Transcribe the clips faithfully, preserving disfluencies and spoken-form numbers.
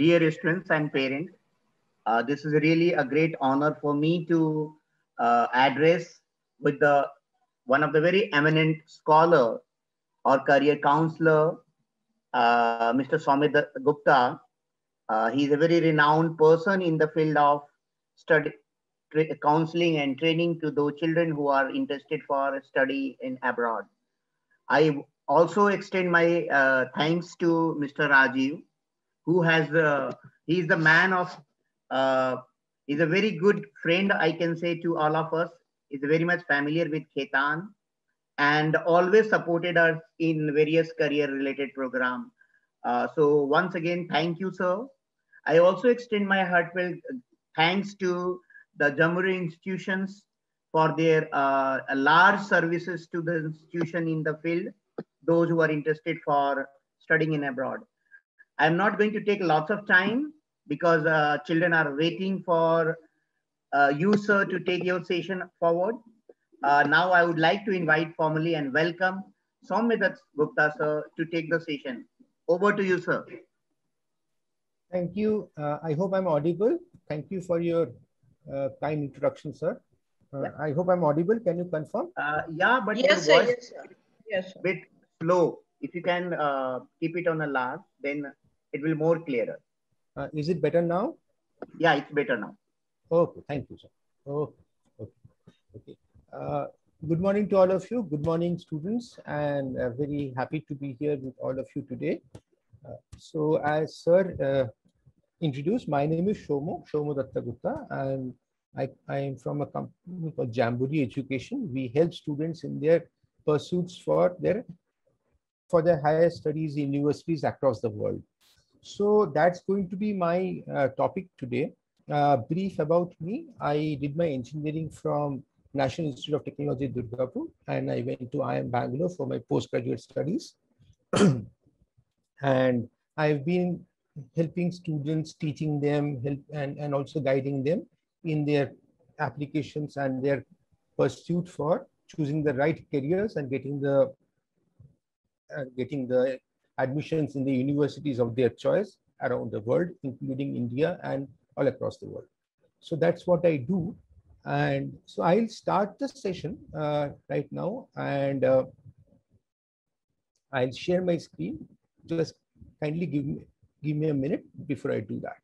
Dear students and parents, uh, this is really a great honor for me to uh, address with the one of the very eminent scholar or career counselor, uh, Mister Swamedh Gupta. Uh, he is a very renowned person in the field of study, counseling and training to those children who are interested for study in abroad. I also extend my uh, thanks to Mister Rajiv, who has uh, he is the man of uh, is a very good friend, I can say, to all of us. Is very much familiar with Khaitan and always supported us in various career-related programs. Uh, so once again, thank you, sir. I also extend my heartfelt thanks to the jamboree institutions for their uh, large services to the institution in the field, those who are interested for studying in abroad. I'm not going to take lots of time because uh, children are waiting for uh, you, sir, to take your session forward. Uh, now I would like to invite formally and welcome Saumya Gupta, sir, to take the session. Over to you, sir. Thank you. Uh, I hope I'm audible. Thank you for your uh, kind introduction, sir. Uh, yeah. I hope I'm audible. Can you confirm? Uh, yeah, but yes, your sir, voice yes, sir. Yes, sir. Bit low. If you can uh, keep it on a large, then it will more clearer. Uh, is it better now? Yeah, it's better now. Okay, thank you, sir. Okay, okay, okay. Uh, good morning to all of you. Good morning, students, and uh, very happy to be here with all of you today. Uh, so, as sir uh, introduced, my name is Somu, Soumyadutta Gupta, and I, I am from a company called Jamboree Education. We help students in their pursuits for their for their higher studies in universities across the world. So that's going to be my uh, topic today. Uh, brief about me: I did my engineering from National Institute of Technology Durgapur, and I went to I I M Bangalore for my postgraduate studies. And I've been helping students, teaching them, help, and, and also guiding them in their applications and their pursuit for choosing the right careers and getting the uh, getting the admissions in the universities of their choice around the world, including India and all across the world. So that's what I do. And so I'll start the session uh, right now, and uh, I'll share my screen. Just kindly give me give me a minute before I do that.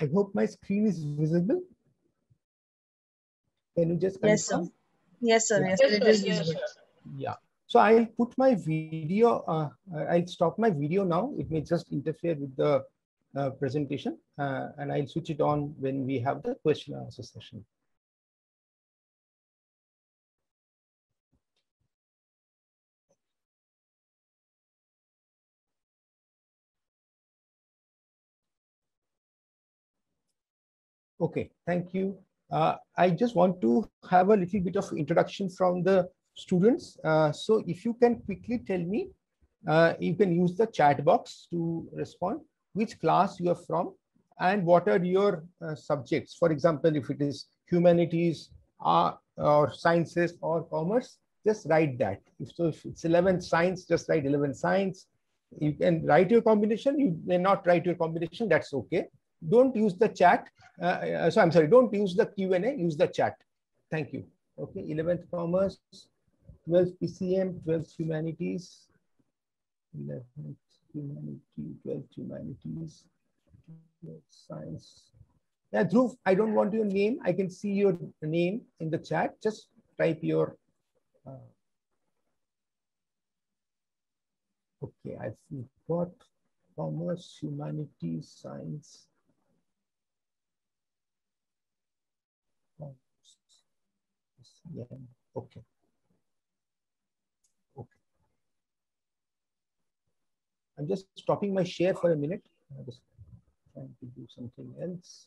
I hope my screen is visible. Can you just confirm? Yes, sir. Yes, sir. Yes, sir. It is visible. Yeah. So I'll put my video. Uh, I'll stop my video now. It may just interfere with the uh, presentation, uh, and I'll switch it on when we have the question and answer session. Okay, thank you. Uh, I just want to have a little bit of introduction from the students. Uh, so if you can quickly tell me, uh, you can use the chat box to respond, which class you are from and what are your uh, subjects. For example, if it is humanities uh, or sciences or commerce, just write that. If, so if it's eleven science, just write eleven science. You can write your combination. You may not write your combination, that's okay. Don't use the chat. Uh, so I'm sorry, don't use the Q and A, use the chat. Thank you. Okay, eleventh commerce, twelfth P C M, twelfth humanities, eleventh humanity, twelfth humanities, twelfth science. Yeah, Dhruv, I don't want your name. I can see your name in the chat. Just type your. Uh, okay, I've got commerce, humanities, science. Yeah. Okay. I'm just stopping my share for a minute. I'm just trying to do something else.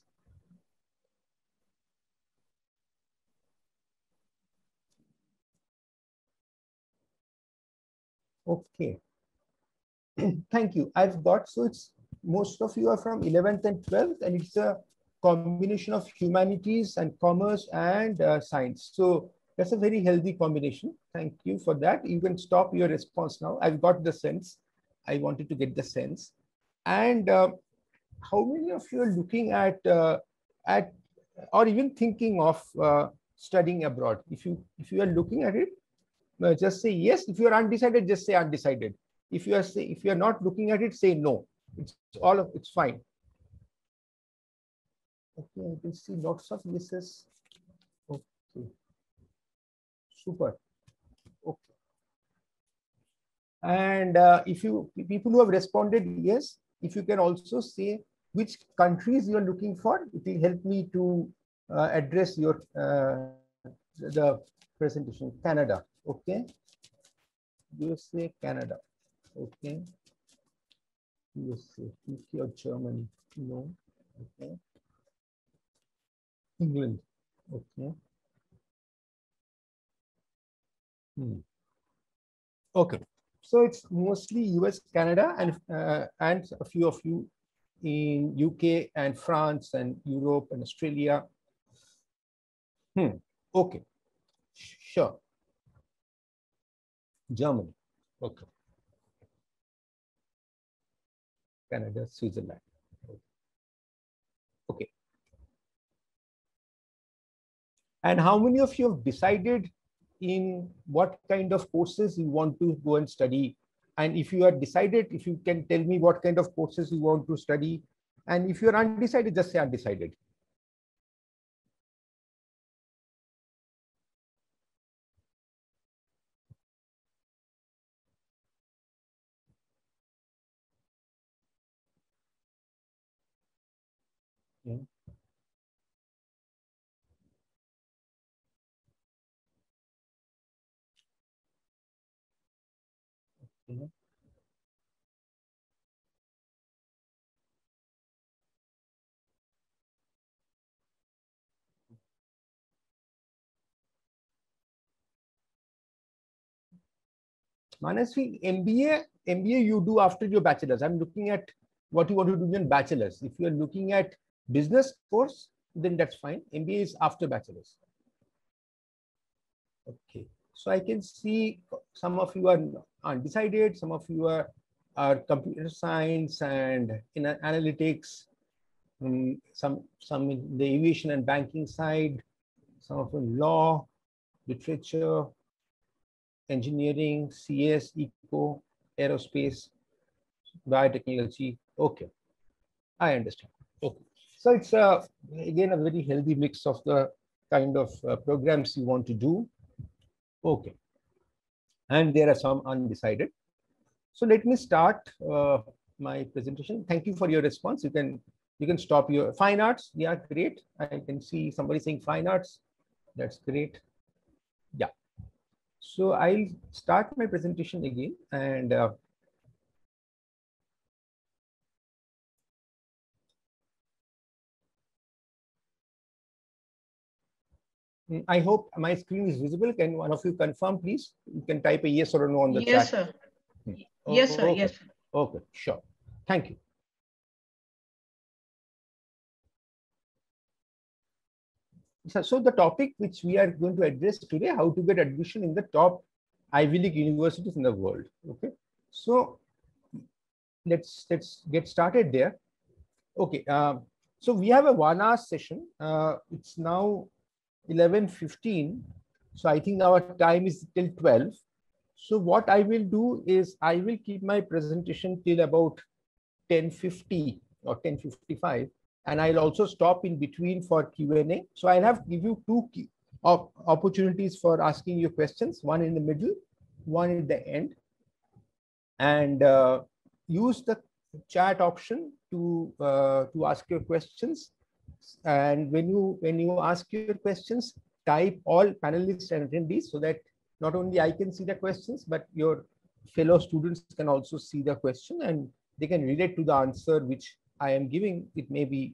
Okay. Thank you. I've got, so it's most of you are from eleventh and twelfth, and it's a combination of humanities and commerce and uh, science. So that's a very healthy combination. Thank you for that. You can stop your response now. I've got the sense. I wanted to get the sense. And uh, how many of you are looking at, uh, at or even thinking of uh, studying abroad? If you, if you are looking at it, uh, just say yes. If you are undecided, just say undecided. If you are say, if you are not looking at it, say no. It's all of, it's fine. Okay, I can see lots of misses. Okay, super. Okay, and uh, if you people who have responded yes, if you can also say which countries you are looking for, it will help me to uh, address your uh, the presentation. Canada. Okay, you say Canada. Okay, U S A, U K or Germany, no, okay, England, okay, hmm. Okay, so it's mostly U S, Canada, and, uh, and a few of you in U K and France and Europe and Australia, hmm. Okay, sure, Germany, okay. Canada, Switzerland. Okay. And how many of you have decided in what kind of courses you want to go and study? And if you are decided, if you can tell me what kind of courses you want to study. And if you're undecided, just say undecided. Manasvi, M B A, M B A you do after your bachelor's. I'm looking at what you want to do in bachelor's. If you're looking at business course, then that's fine. M B A is after bachelor's. Okay. So I can see some of you are undecided, some of you are, are computer science and in analytics, um, some, some in the aviation and banking side, some of them law, literature, engineering, C S, eco, aerospace, biotechnology. Okay, I understand. Okay. So it's a, again a very healthy mix of the kind of uh, programs you want to do. Okay, and there are some undecided. So let me start uh, my presentation. Thank you for your response. You can you can stop your fine arts. Yeah, great. I can see somebody saying fine arts. That's great. Yeah. So I'll start my presentation again, and uh, I hope my screen is visible. Can one of you confirm, please? You can type a yes or a no on the yes, chat. Sir. Hmm. Oh, yes, sir. Okay. Yes, sir. Okay, sure. Thank you. So, so the topic which we are going to address today, how to get admission in the top Ivy League universities in the world. Okay. So let's, let's get started there. Okay. Uh, so we have a one hour session. Uh, it's now eleven fifteen, so I think our time is till twelve. So what I will do is I will keep my presentation till about ten fifty or ten fifty-five, and I'll also stop in between for Q and A. So I'll have to give you two key op opportunities for asking your questions, one in the middle, one at the end, and uh, use the chat option to uh, to ask your questions. And when you when you ask your questions, type all panelists and attendees so that not only I can see the questions, but your fellow students can also see the question and they can relate to the answer which I am giving. It may be,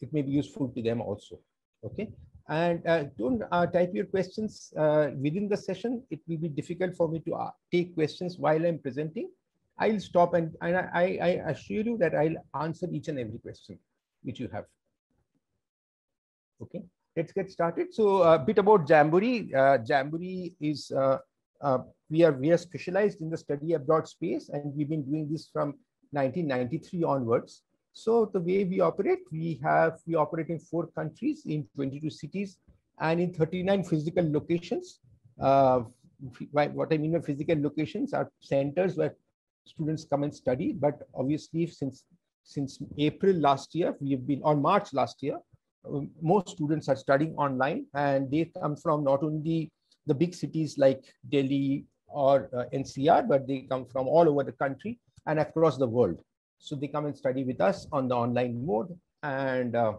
it may be useful to them also. Okay. And uh, don't uh, type your questions uh, within the session. It will be difficult for me to uh, take questions while I'm presenting. I'll stop and, and I, I assure you that I'll answer each and every question which you have. Okay, let's get started. So a bit about Jamboree. Uh, Jamboree is, uh, uh, we are we are specialized in the study abroad space, and we've been doing this from nineteen ninety-three onwards. So the way we operate, we have, we operate in four countries, in twenty-two cities, and in thirty-nine physical locations. Uh, what I mean by physical locations are centers where students come and study. But obviously, since since April last year, we have been, on March last year, most students are studying online, and they come from not only the big cities like Delhi or uh, N C R, but they come from all over the country and across the world. So they come and study with us on the online mode, and uh,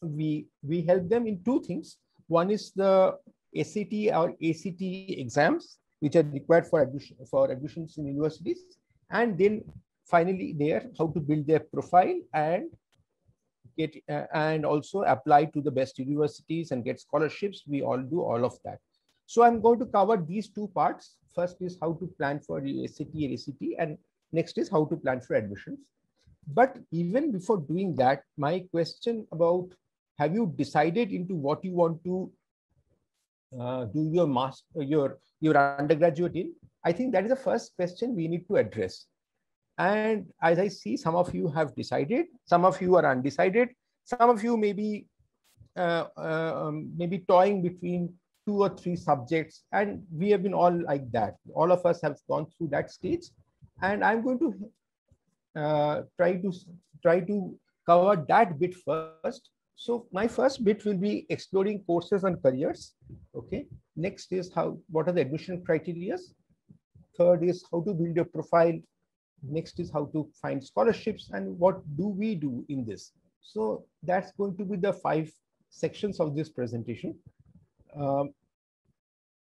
we we help them in two things. One is the S A T or A C T exams, which are required for admission, for admissions in universities, and then finally there how to build their profile and get uh, and also apply to the best universities and get scholarships. We all do all of that. So I'm going to cover these two parts. First is how to plan for S A T and A C T, and next is how to plan for admissions. But even before doing that, my question about, have you decided into what you want to uh, do your master, your, your undergraduate in? I think that is the first question we need to address. And as I see, some of you have decided, some of you are undecided, some of you may be, uh, uh, maybe toying between two or three subjects. And we have been all like that. All of us have gone through that stage. And I'm going to uh, try to try to cover that bit first. So my first bit will be exploring courses and careers. Okay. Next is how, what are the admission criteria? Third is how to build your profile. Next is how to find scholarships, and what do we do in this? So that's going to be the five sections of this presentation. Um,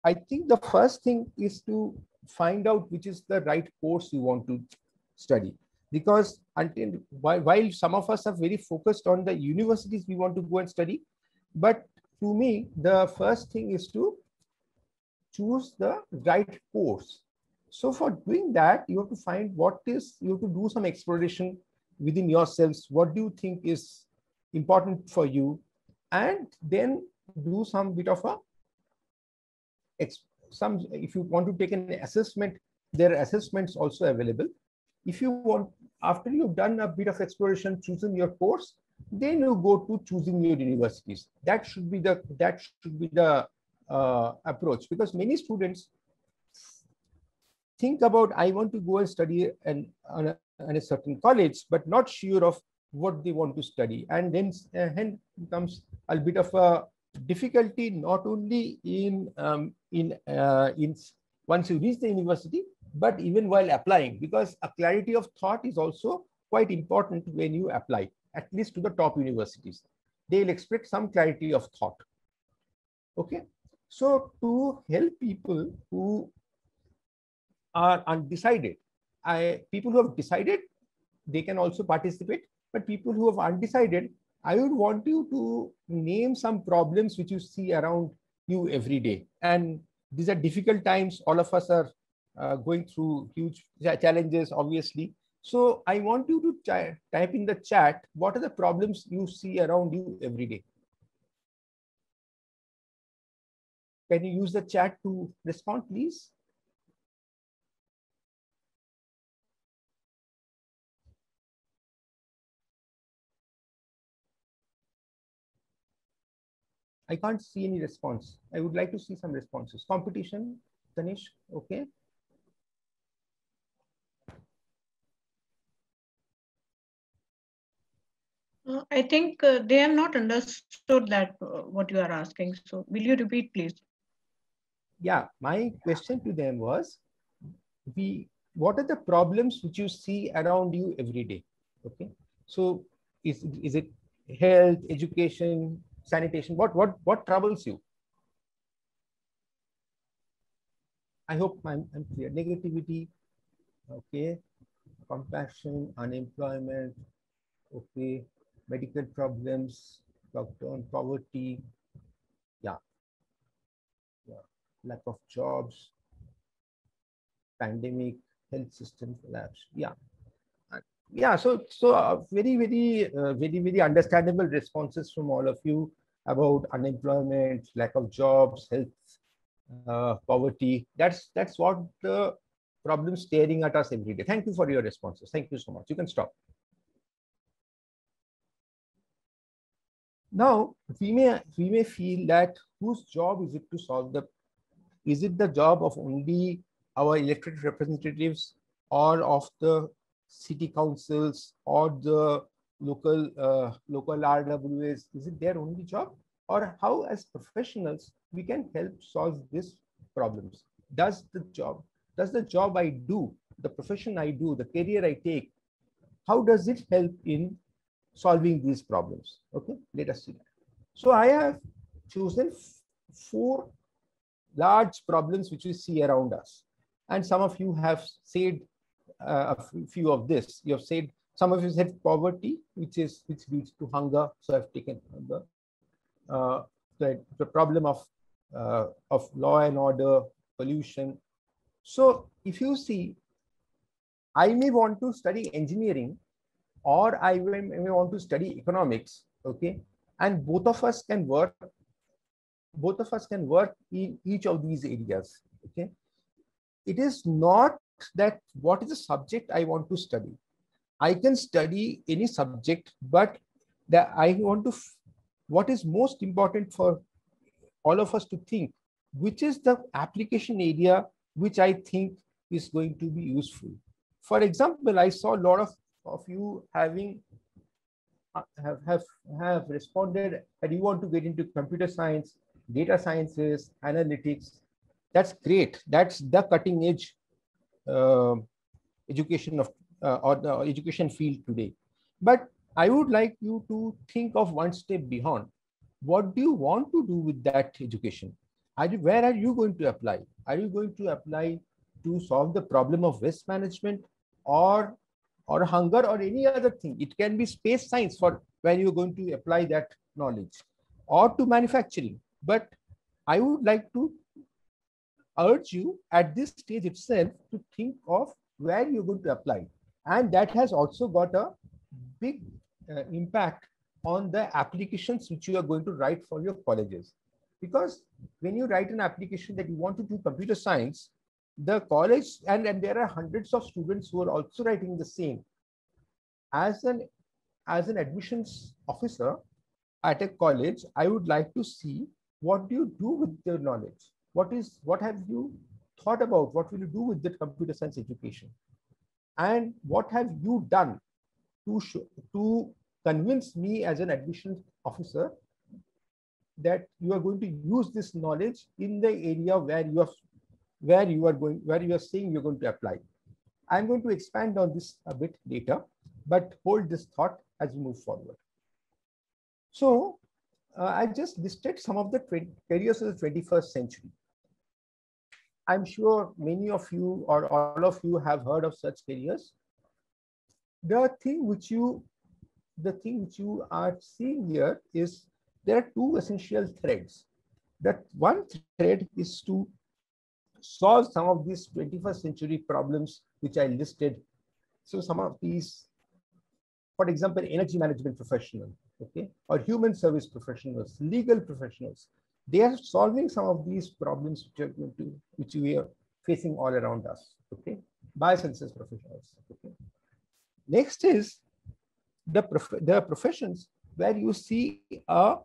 I think the first thing is to find out which is the right course you want to study, because until while, while some of us are very focused on the universities we want to go and study, but to me the first thing is to choose the right course. So for doing that, you have to find what is, you have to do some exploration within yourselves. What do you think is important for you? And then do some bit of a exploration. Some, if you want to take an assessment, there are assessments also available. If you want, after you've done a bit of exploration, choosing your course, then you go to choosing your universities. That should be the, that should be the uh, approach, because many students think about, I want to go and study an, an, an a certain college, but not sure of what they want to study. And then uh, hence comes a bit of a difficulty, not only in um, in uh, in once you reach the university, but even while applying, because a clarity of thought is also quite important when you apply, at least to the top universities. They'll expect some clarity of thought. Okay, so to help people who are undecided, I people who have decided, they can also participate, but people who have undecided, I would want you to name some problems which you see around you every day. And these are difficult times. All of us are uh, going through huge challenges, obviously. So I want you to type in the chat, what are the problems you see around you every day? Can you use the chat to respond, please? I can't see any response. I would like to see some responses. Competition, Tanish, okay. Uh, I think uh, they have not understood that uh, what you are asking. So will you repeat, please? Yeah, my question to them was, we, what are the problems which you see around you every day? Okay, so is, is it health, education, sanitation, what what what troubles you? I hope I'm, I'm clear. Negativity, okay, compassion, unemployment, okay, medical problems, lockdown, poverty, yeah, yeah, lack of jobs, pandemic, health system collapse, yeah. Yeah, so so uh, very very uh, very very understandable responses from all of you about unemployment, lack of jobs, health, uh, poverty. That's that's what the problem staring at us every day. Thank you for your responses. Thank you so much. You can stop. Now we may we may feel that whose job is it to solve the? Is it the job of only our elected representatives or of the city councils or the local uh, local R W As? Is it their only job, or how as professionals we can help solve these problems? Does the job, does the job I do, the profession I do, the career I take, how does it help in solving these problems? Okay, let us see that. So I have chosen four large problems which we see around us, and some of you have said Uh, a few of this. You have said, some of you said poverty, which is which leads to hunger. So I've taken hunger. Uh, the, the problem of uh, of law and order, pollution. So if you see, I may want to study engineering, or I may, may want to study economics. Okay, and both of us can work. Both of us can work in each of these areas. Okay, it is not that what is the subject I want to study. I can study any subject, but that I want to, what is most important for all of us to think, which is the application area which I think is going to be useful. For example, I saw a lot of, of you having have, have, have responded that you want to get into computer science, data sciences, analytics. That's great. That's the cutting edge Uh, education of uh, or the education field today. But I would like you to think of one step beyond. What do you want to do with that education? Are you, where are you going to apply? Are you going to apply to solve the problem of waste management or or hunger or any other thing? It can be space science for when you're going to apply that knowledge, or to manufacturing. But I would like to urge you at this stage itself to think of where you're going to apply. And that has also got a big uh, impact on the applications which you are going to write for your colleges. Because when you write an application that you want to do computer science, the college, and, and there are hundreds of students who are also writing the same. As an, as an admissions officer at a college, I would like to see, what do you do with your knowledge? What is, what have you thought about? What will you do with that computer science education? And what have you done to show, to convince me as an admissions officer that you are going to use this knowledge in the area where you are, where you are going, where you are saying you're going to apply? I'm going to expand on this a bit later, but hold this thought as we move forward. So Uh, I just listed some of the careers of the twenty-first century. I'm sure many of you or all of you have heard of such careers. The thing which you, the thing which you are seeing here is there are two essential threads. That one thread is to solve some of these twenty-first century problems which I listed. So some of these, for example, energy management professional, okay, or human service professionals, legal professionals, they are solving some of these problems which are going to, which we are facing all around us. Okay, biosciences professionals. Okay, next is the prof the professions where you see a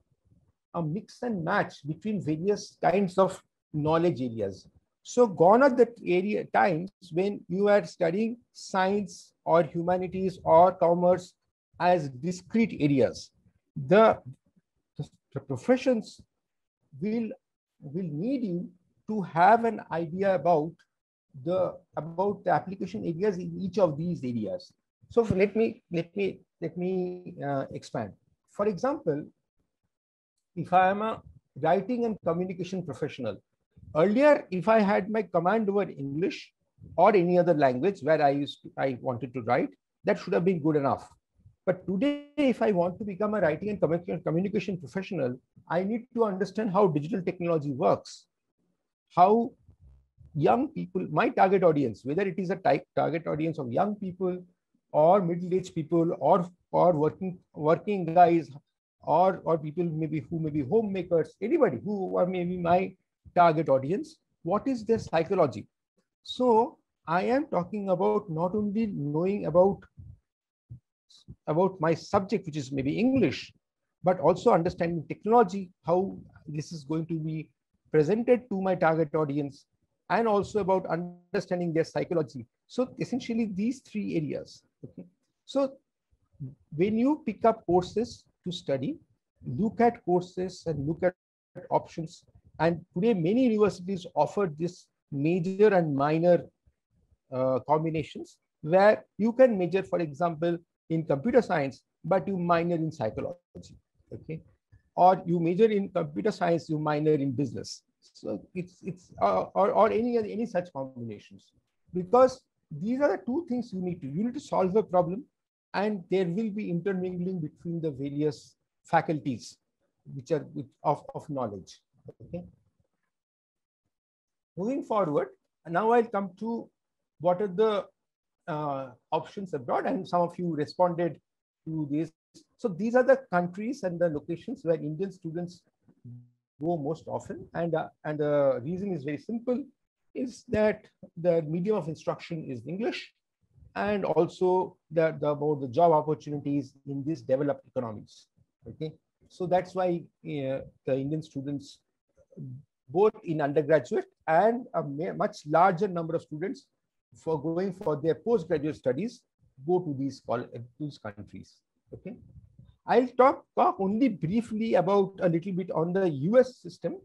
a mix and match between various kinds of knowledge areas. So gone are the area times when you are studying science or humanities or commerce as discrete areas. The, the professions will will need you to have an idea about the about the application areas in each of these areas. So for, let me let me let me uh, expand. For example, if I am a writing and communication professional, earlier if I had my command over English, or any other language where I used to, I wanted to write, that should have been good enough. But today, if I want to become a writing and communication professional, I need to understand how digital technology works, how young people, my target audience, whether it is a type target audience of young people or middle-aged people or, or working, working guys or, or people maybe who may be homemakers, anybody who are maybe my target audience, what is their psychology? So I am talking about not only knowing about about my subject, which is maybe English, but also understanding technology, how this is going to be presented to my target audience, and also about understanding their psychology. So essentially these three areas. Okay. So when you pick up courses to study, look at courses and look at options. And today many universities offer this major and minor uh, combinations where you can major, for example, in computer science, but you minor in psychology, okay? Or you major in computer science, you minor in business. So it's, it's uh, or, or any, any such combinations, because these are the two things you need to, you need to solve a problem, and there will be intermingling between the various faculties, which are of, of knowledge, okay? Moving forward, now I'll come to what are the Uh, options abroad, and some of you responded to this. So these are the countries and the locations where Indian students go most often, and uh, and the reason is very simple, is that the medium of instruction is English, and also that the about the job opportunities in these developed economies. Okay, so that's why uh, the Indian students, both in undergraduate and a much larger number of students, for going for their postgraduate studies, go to these, these countries, okay? I'll talk, talk only briefly about a little bit on the U S system.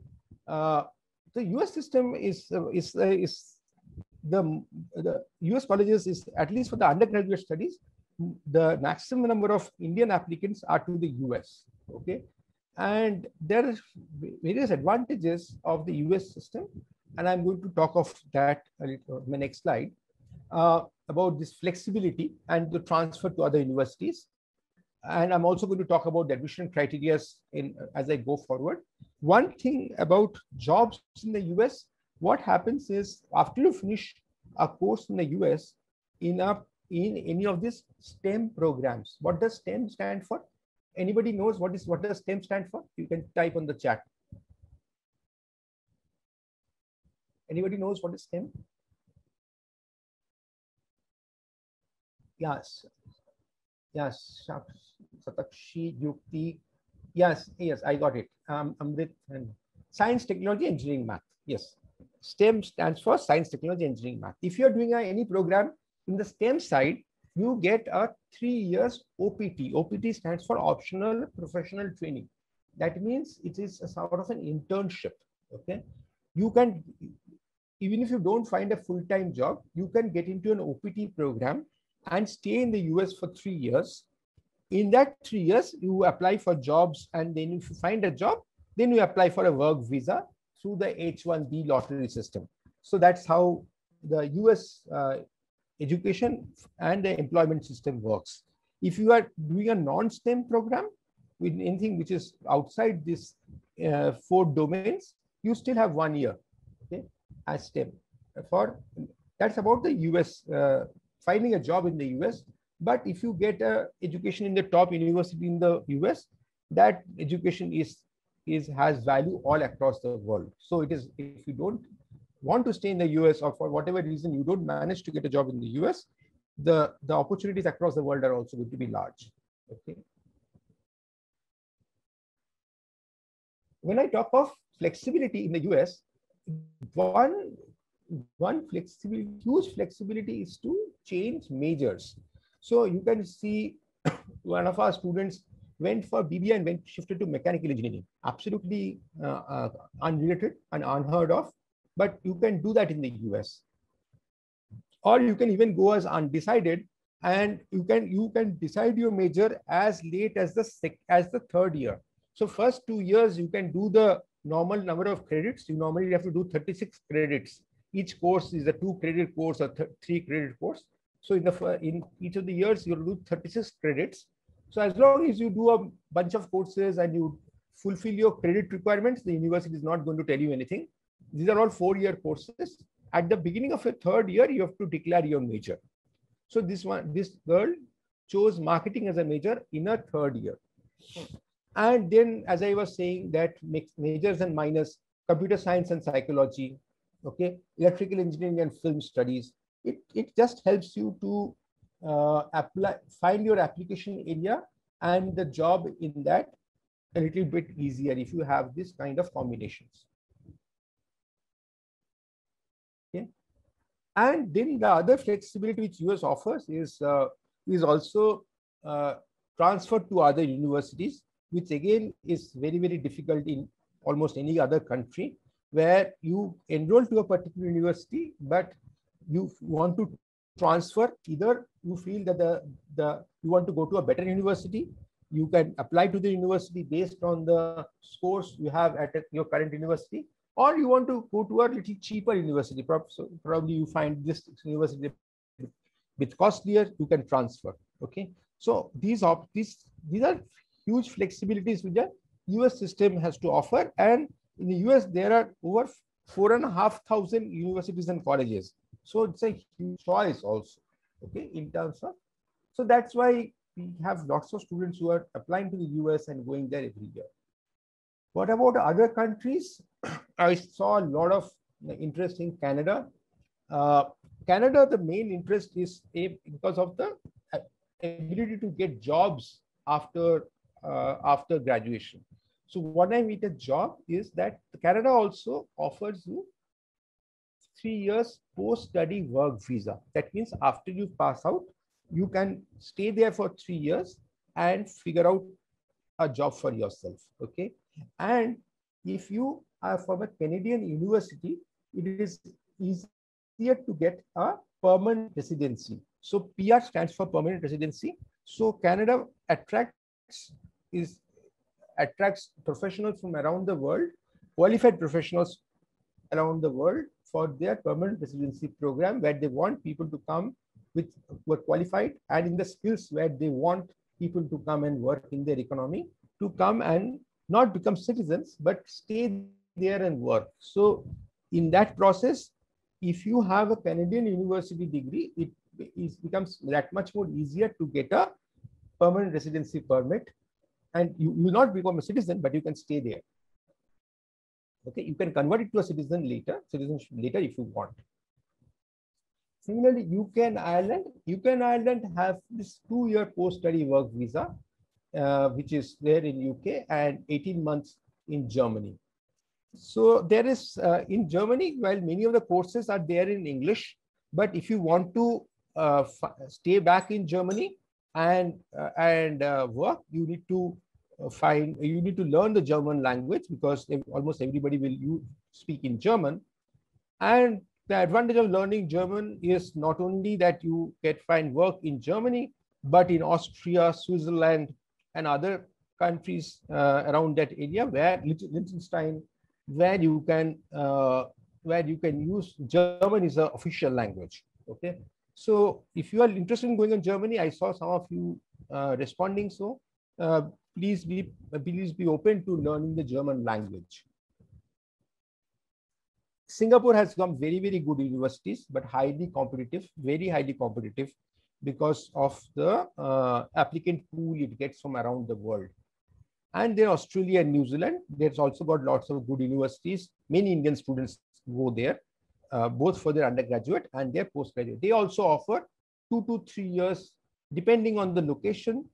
Uh, the U S system is, uh, is, uh, is the, the U S colleges is, at least for the undergraduate studies, the maximum number of Indian applicants are to the U S, okay? And there are various advantages of the U S system, and I'm going to talk of that in my next slide, uh, about this flexibility and the transfer to other universities. And I'm also going to talk about the admission criteria in, as I go forward. One thing about jobs in the U S, what happens is after you finish a course in the U S, in, a, in any of these STEM programs, what does STEM stand for? Anybody knows what is, what does STEM stand for? You can type on the chat. Anybody knows what is STEM? Yes, yes, Satakshi, Yukti. Yes, yes, I got it. Um, Amrit and Science, Technology, Engineering, Math. Yes, STEM stands for Science, Technology, Engineering, Math. If you're doing a, any program in the STEM side, you get a three years O P T. O P T stands for Optional Professional Training. That means it is a sort of an internship, okay? You can, even if you don't find a full-time job, you can get into an O P T program and stay in the U S for three years. In that three years, you apply for jobs, and then if you find a job, then you apply for a work visa through the H one B lottery system. So that's how the U S uh, education and the employment system works. If you are doing a non-STEM program with anything which is outside these uh, four domains, you still have one year, okay, as STEM. For that's about the U S, uh, finding a job in the U S. But if you get a education in the top university in the U S, that education is, is has value all across the world. So it is, if you don't want to stay in the U S, or for whatever reason you don't manage to get a job in the U S, the, the opportunities across the world are also going to be large, okay. When I talk of flexibility in the U S, one, one flexibility, huge flexibility is to change majors. So you can see one of our students went for B B A and went shifted to mechanical engineering. Absolutely uh, uh, unrelated and unheard of, but you can do that in the U S. Or you can even go as undecided, and you can you can decide your major as late as the sec, as the third year. So first two years you can do the normal number of credits. You normally have to do thirty-six credits each course is a two credit course or th three credit course. So in the in each of the years you'll do thirty-six credits. So as long as you do a bunch of courses and you fulfill your credit requirements, the university is not going to tell you anything. These are all four-year courses. At the beginning of your third year, you have to declare your major. So this one, this girl chose marketing as a major in her third year. And then, as I was saying, that makes majors and minors, computer science and psychology, okay, electrical engineering and film studies. It, it just helps you to uh, apply, find your application area and the job in that a little bit easier if you have this kind of combinations. Okay. And then the other flexibility which U S offers is, uh, is also uh, transferred to other universities, which again is very, very difficult in almost any other country, where you enroll to a particular university, but you want to transfer. Either you feel that the, the you want to go to a better university, you can apply to the university based on the scores you have at your current university, or you want to go to a little cheaper university. So probably you find this university a bit costlier, you can transfer. Okay, so these are, these, these are huge flexibilities which the U S system has to offer. And in the U S, there are over four and a half thousand universities and colleges. So it's a huge choice also, okay, in terms of, so that's why we have lots of students who are applying to the U S and going there every year. What about other countries? I saw a lot of interest in Canada. Uh, Canada, the main interest is a, because of the ability to get jobs after, uh, after graduation. So what I mean a job is that Canada also offers you three years post-study work visa. That means after you pass out, you can stay there for three years and figure out a job for yourself. Okay. And if you are from a Canadian university, it is easier to get a permanent residency. So P R stands for permanent residency. So Canada attracts is attracts professionals from around the world, qualified professionals around the world for their permanent residency program, where they want people to come with who are qualified and in the skills where they want people to come and work in their economy, to come and not become citizens, but stay there and work. So in that process, if you have a Canadian university degree, it is becomes that much more easier to get a permanent residency permit. And you will not become a citizen, but you can stay there. Okay, you can convert it to a citizen later, citizenship later if you want. Similarly, U K and Ireland. U K and Ireland have this two-year post-study work visa, uh, which is there in U K, and eighteen months in Germany. So there is, uh, in Germany, while many of the courses are there in English, but if you want to uh, stay back in Germany, and uh, and uh, work, you need to find you need to learn the German language, because almost everybody will you speak in German. And the advantage of learning German is not only that you get find work in Germany, but in Austria, Switzerland, and other countries uh, around that area, where Liechtenstein, where you can uh, where you can use German is an official language. Okay. So if you are interested in going to Germany, I saw some of you uh, responding. So uh, please be please be open to learning the German language. Singapore has some very, very good universities, but highly competitive, very highly competitive because of the uh, applicant pool it gets from around the world. And then Australia and New Zealand, there's also got lots of good universities. Many Indian students go there. Uh, both for their undergraduate and their postgraduate. They also offer two to three years, depending on the location,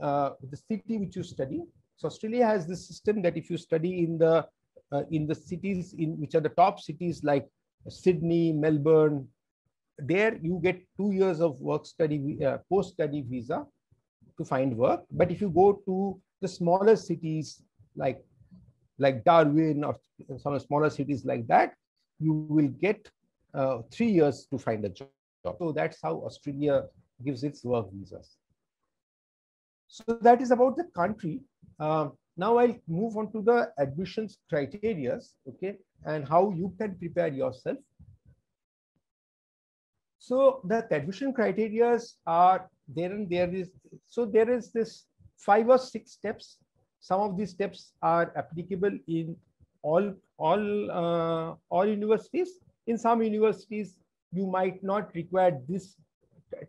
uh, the city which you study. So Australia has this system that if you study in the uh, in the cities in which are the top cities like Sydney, Melbourne, there you get two years of work study uh, post study visa to find work. But if you go to the smaller cities like like Darwin or some smaller cities like that, you will get uh, three years to find a job. So that's how Australia gives its work visas. So that is about the country. Uh, now I'll move on to the admissions criteria, okay, and how you can prepare yourself. So the admission criteria are there, and there is, so there is this five or six steps. Some of these steps are applicable in all all uh, all universities. In some universities, you might not require this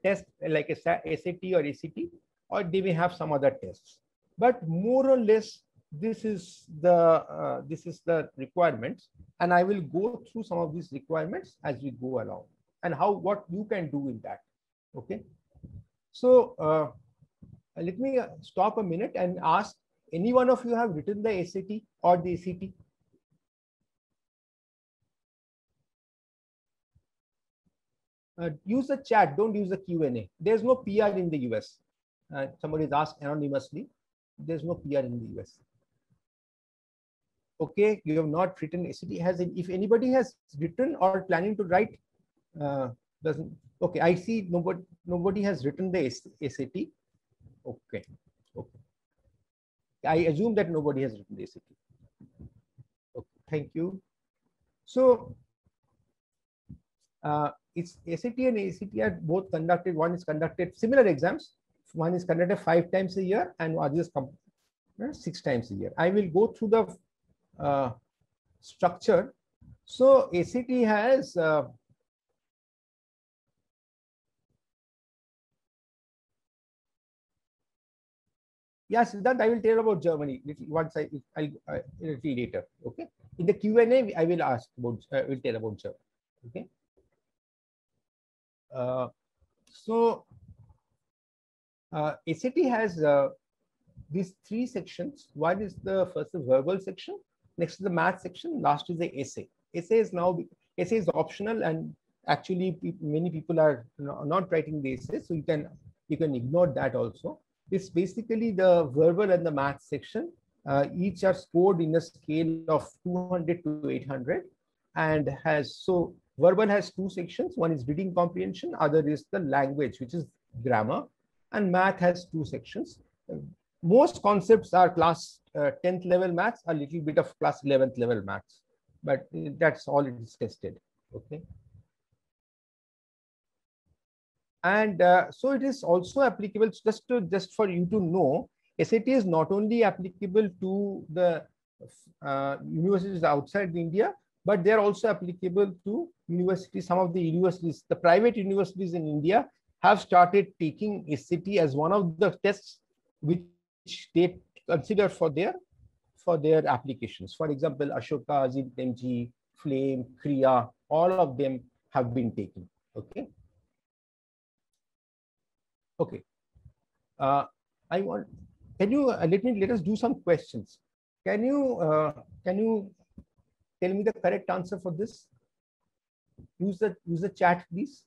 test like a S A T or A C T, or they may have some other tests. But more or less, this is the uh, this is the requirements, and I will go through some of these requirements as we go along and how what you can do in that. Okay, so uh, let me stop a minute and ask, any one of you have written the S A T or the A C T? Uh, use the chat, don't use the Q and A. There's no P R in the U S. Uh, somebody is asked anonymously. There's no P R in the U S. Okay, you have not written S A T. Has it, if anybody has written or planning to write, uh, doesn't. Okay, I see nobody. Nobody has written the S A T. Okay, okay. I assume that nobody has written the S A T. Okay, thank you. So, uh, it's S A T and A C T are both conducted. One is conducted similar exams. One is conducted five times a year, and other is six times a year. I will go through the uh, structure. So A C T has uh, yes. That I will tell about Germany little, once I I'll, I'll, I'll, little later. Okay. In the Q and A, I will ask about. I will tell about Germany. Okay. Uh, so. Uh, S A T has uh, these three sections. One is the first the verbal section, next is the math section, last is the essay. Essay is now essay is optional, and actually pe many people are not writing the essay, so you can you can ignore that also. It's basically the verbal and the math section. Uh, each are scored in a scale of two hundred to eight hundred, and has so verbal has two sections. One is reading comprehension, other is the language, which is grammar. And math has two sections. Most concepts are class uh, tenth level maths, a little bit of class eleventh level maths, but that's all it is tested. Okay. And uh, so it is also applicable, just to just for you to know, S A T is not only applicable to the uh, universities outside India, but they are also applicable to universities. Some of the universities, the private universities in India, have started taking S A T as one of the tests which they consider for their for their applications. For example, Ashoka, M G, Flame, Kriya, all of them have been taken. Okay. Okay. Uh, I want. Can you uh, let me let us do some questions? Can you uh, can you tell me the correct answer for this? Use the use the chat, please.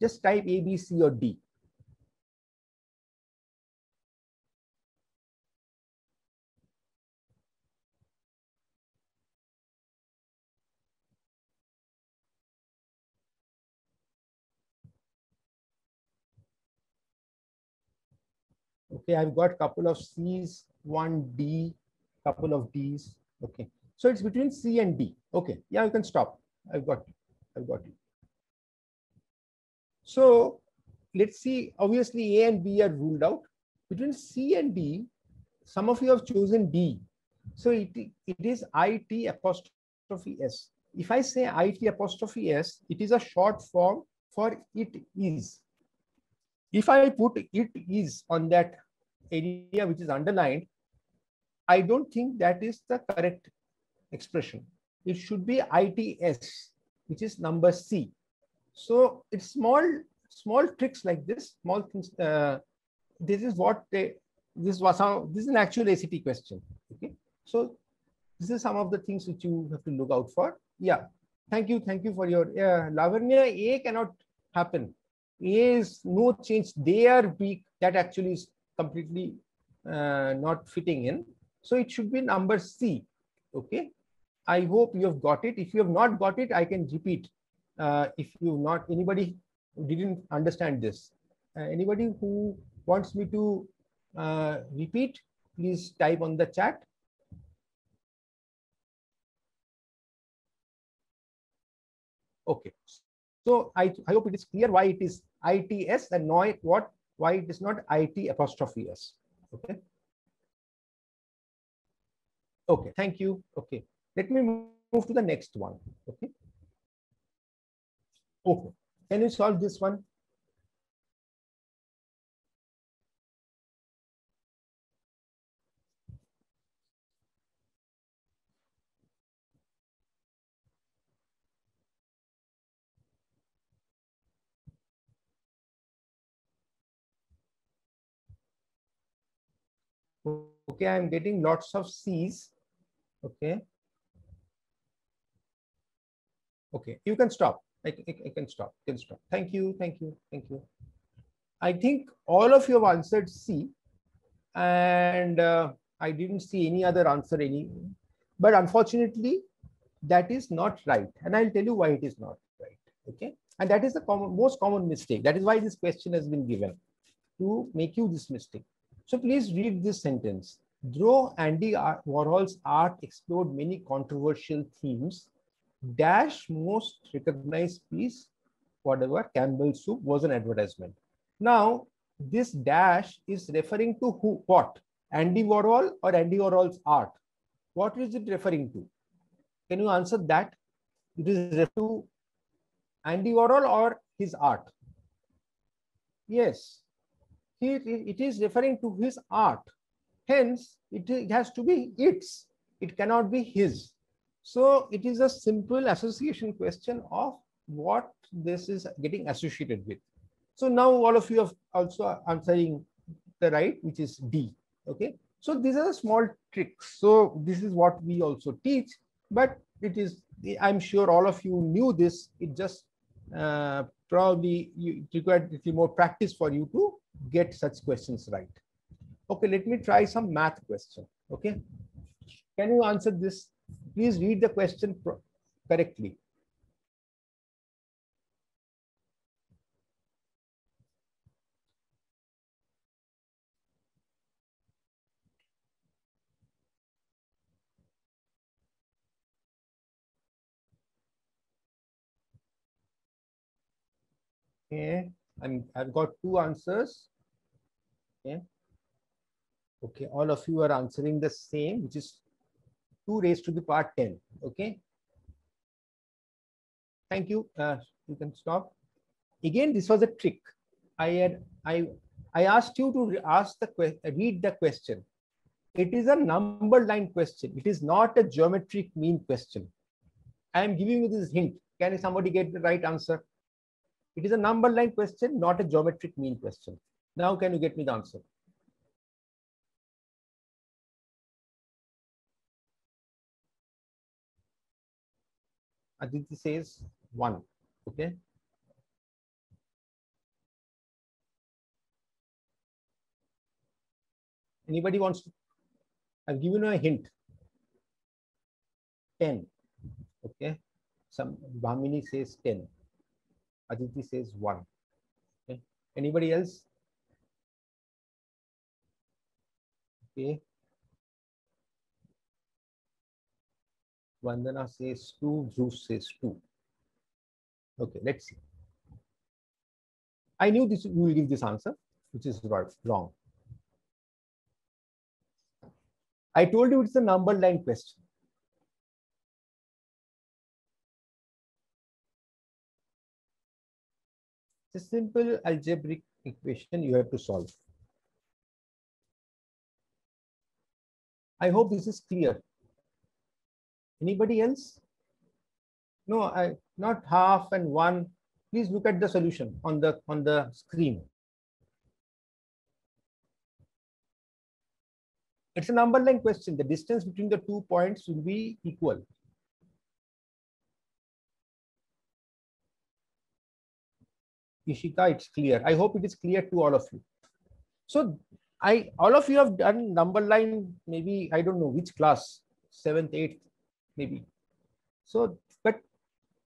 Just type A, B, C, or D. Okay, I've got a couple of C's, one D, couple of D's. Okay, so it's between C and D. Okay, yeah, you can stop. I've got it. I've got it. So let's see, obviously A and B are ruled out. Between C and D, some of you have chosen D. So it, it is IT apostrophe S. If I say IT apostrophe S, it is a short form for it is. If I put it is on that area which is underlined, I don't think that is the correct expression. It should be I T S, which is number C. So it's small, small tricks like this, small things. Uh, this is what they, this was how, this is an actual S A T question. Okay. So this is some of the things which you have to look out for. Yeah. Thank you. Thank you for your, uh, Lavanya, A cannot happen. A is no change there. B, that actually is completely uh, not fitting in. So it should be number C. Okay. I hope you have got it. If you have not got it, I can repeat. Uh, if you not anybody didn't understand this, uh, anybody who wants me to uh, repeat, please type on the chat. Okay, So I, I hope it is clear why it is I T S and not what why it is not I T apostrophe S. Okay. Okay. Thank you. Okay. Let me move to the next one. Okay. Okay. Can you solve this one? Okay, I am getting lots of C's. Okay. Okay, you can stop. I, I, I can stop. Can stop. Thank you. Thank you. Thank you. I think all of you have answered C, and uh, I didn't see any other answer any. But unfortunately, that is not right, and I'll tell you why it is not right. Okay, and that is the common, most common mistake. That is why this question has been given to make you this mistake. So please read this sentence. Though Andy Warhol's art explored many controversial themes, dash most recognized piece, whatever, Campbell soup was an advertisement. Now, this dash is referring to who, what? Andy Warhol or Andy Warhol's art? What is it referring to? Can you answer that? It is referring to Andy Warhol or his art? Yes. It, it is referring to his art. Hence, it, it has to be its. It cannot be his. So it is a simple association question of what this is getting associated with. So now all of you have also answering the right, which is D. Okay. So these are the small tricks. So this is what we also teach. But it is, I'm sure all of you knew this. It just uh, probably you, it required a little more practice for you to get such questions right. Okay, let me try some math question. Okay, can you answer this? Please read the question correctly. Okay. I'm, I've got two answers. Okay. Okay, all of you are answering the same, which is two raised to the power ten. Okay. Thank you. Uh, you can stop. Again, this was a trick. I had I I asked you to ask the read the question. It is a number line question. It is not a geometric mean question. I am giving you this hint. Can somebody get the right answer? It is a number line question, not a geometric mean question. Now, can you get me the answer? Aditi says one. Okay. Anybody wants to? I've given you a hint. ten. Okay. Some Bhamini says ten. Aditi says one. Okay. Anybody else? Okay. Vandana says two. Dhruv says two. Okay, let's see. I knew this. You will give this answer, which is wrong. I told you it's a number line question. It's a simple algebraic equation you have to solve. I hope this is clear. Anybody else? No, I not half and one. Please look at the solution on the on the screen. It's a number line question. The distance between the two points will be equal. Ishika, it's clear. I hope it is clear to all of you. So, I all of you have done number line, maybe, I don't know which class, seventh, eighth, maybe. So, but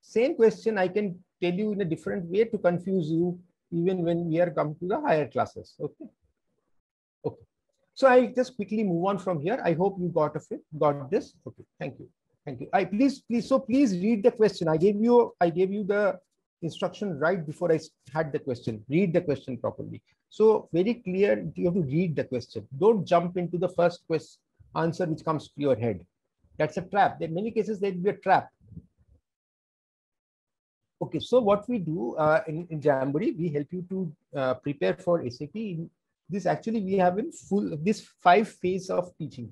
same question I can tell you in a different way to confuse you even when we are come to the higher classes. Okay. Okay. So, I'll just quickly move on from here. I hope you got a fit, got this. Okay. Thank you. Thank you. I please, please, so please read the question. I gave you, I gave you the instruction right before I had the question. Read the question properly. So very clear, you have to read the question. Don't jump into the first question answer which comes to your head. That's a trap. In many cases, there will be a trap. Okay, so what we do uh, in, in Jamboree, we help you to uh, prepare for S A T. This actually we have in full, this five phase of teaching.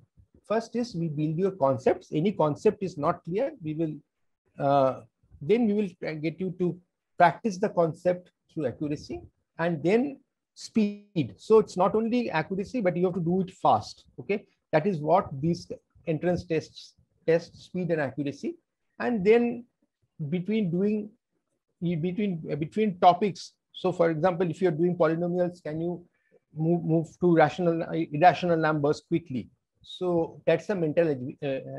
First is we build your concepts. Any concept is not clear, we will, uh, then we will get you to practice the concept through accuracy and then speed. So it's not only accuracy, but you have to do it fast. Okay, that is what these entrance tests test, speed and accuracy. And then between doing, between, between topics. So for example, if you're doing polynomials, can you move, move to rational, irrational numbers quickly? So that's the mental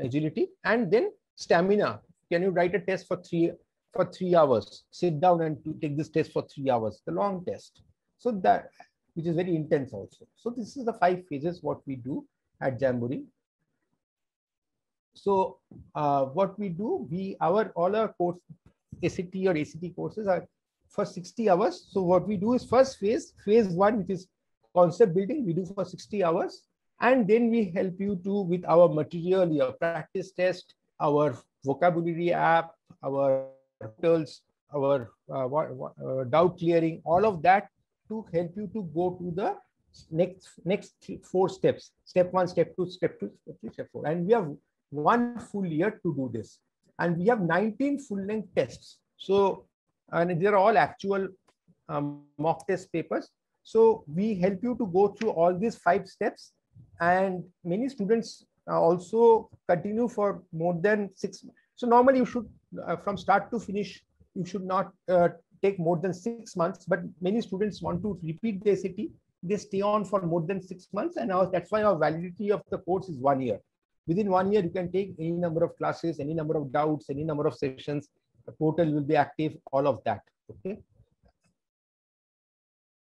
agility. And then stamina. Can you write a test for three, for three hours? Sit down and take this test for three hours, the long test. So that, which is very intense also. So this is the five phases what we do at Jamboree. So uh, what we do, we, our, all our course, S A T or A C T courses are for sixty hours. So what we do is first phase, phase one, which is concept building, we do for sixty hours. And then we help you to with our material, your practice test, our vocabulary app, our portals, our uh, what, what, uh, doubt clearing, all of that to help you to go to the next next three, four steps, step one, step two, step two, step three, step four. And we have one full year to do this. And we have nineteen full-length tests. So, and they're all actual um, mock test papers. So we help you to go through all these five steps. And many students also continue for more than six. So normally you should, uh, from start to finish, you should not uh, take more than six months, but many students want to repeat the S A T. They stay on for more than six months. And our, that's why our validity of the course is one year. Within one year, you can take any number of classes, any number of doubts, any number of sessions, the portal will be active, all of that, okay?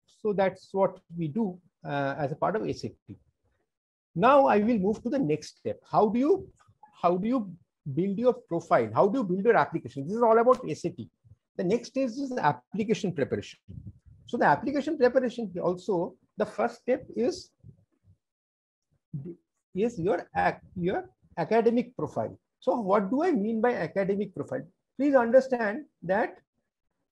So that's what we do uh, as a part of S A T. Now I will move to the next step. How do you, how do you build your profile? How do you build your application? This is all about S A T. The next stage is application preparation. So the application preparation also, the first step is, is your, your academic profile. So what do I mean by academic profile? Please understand that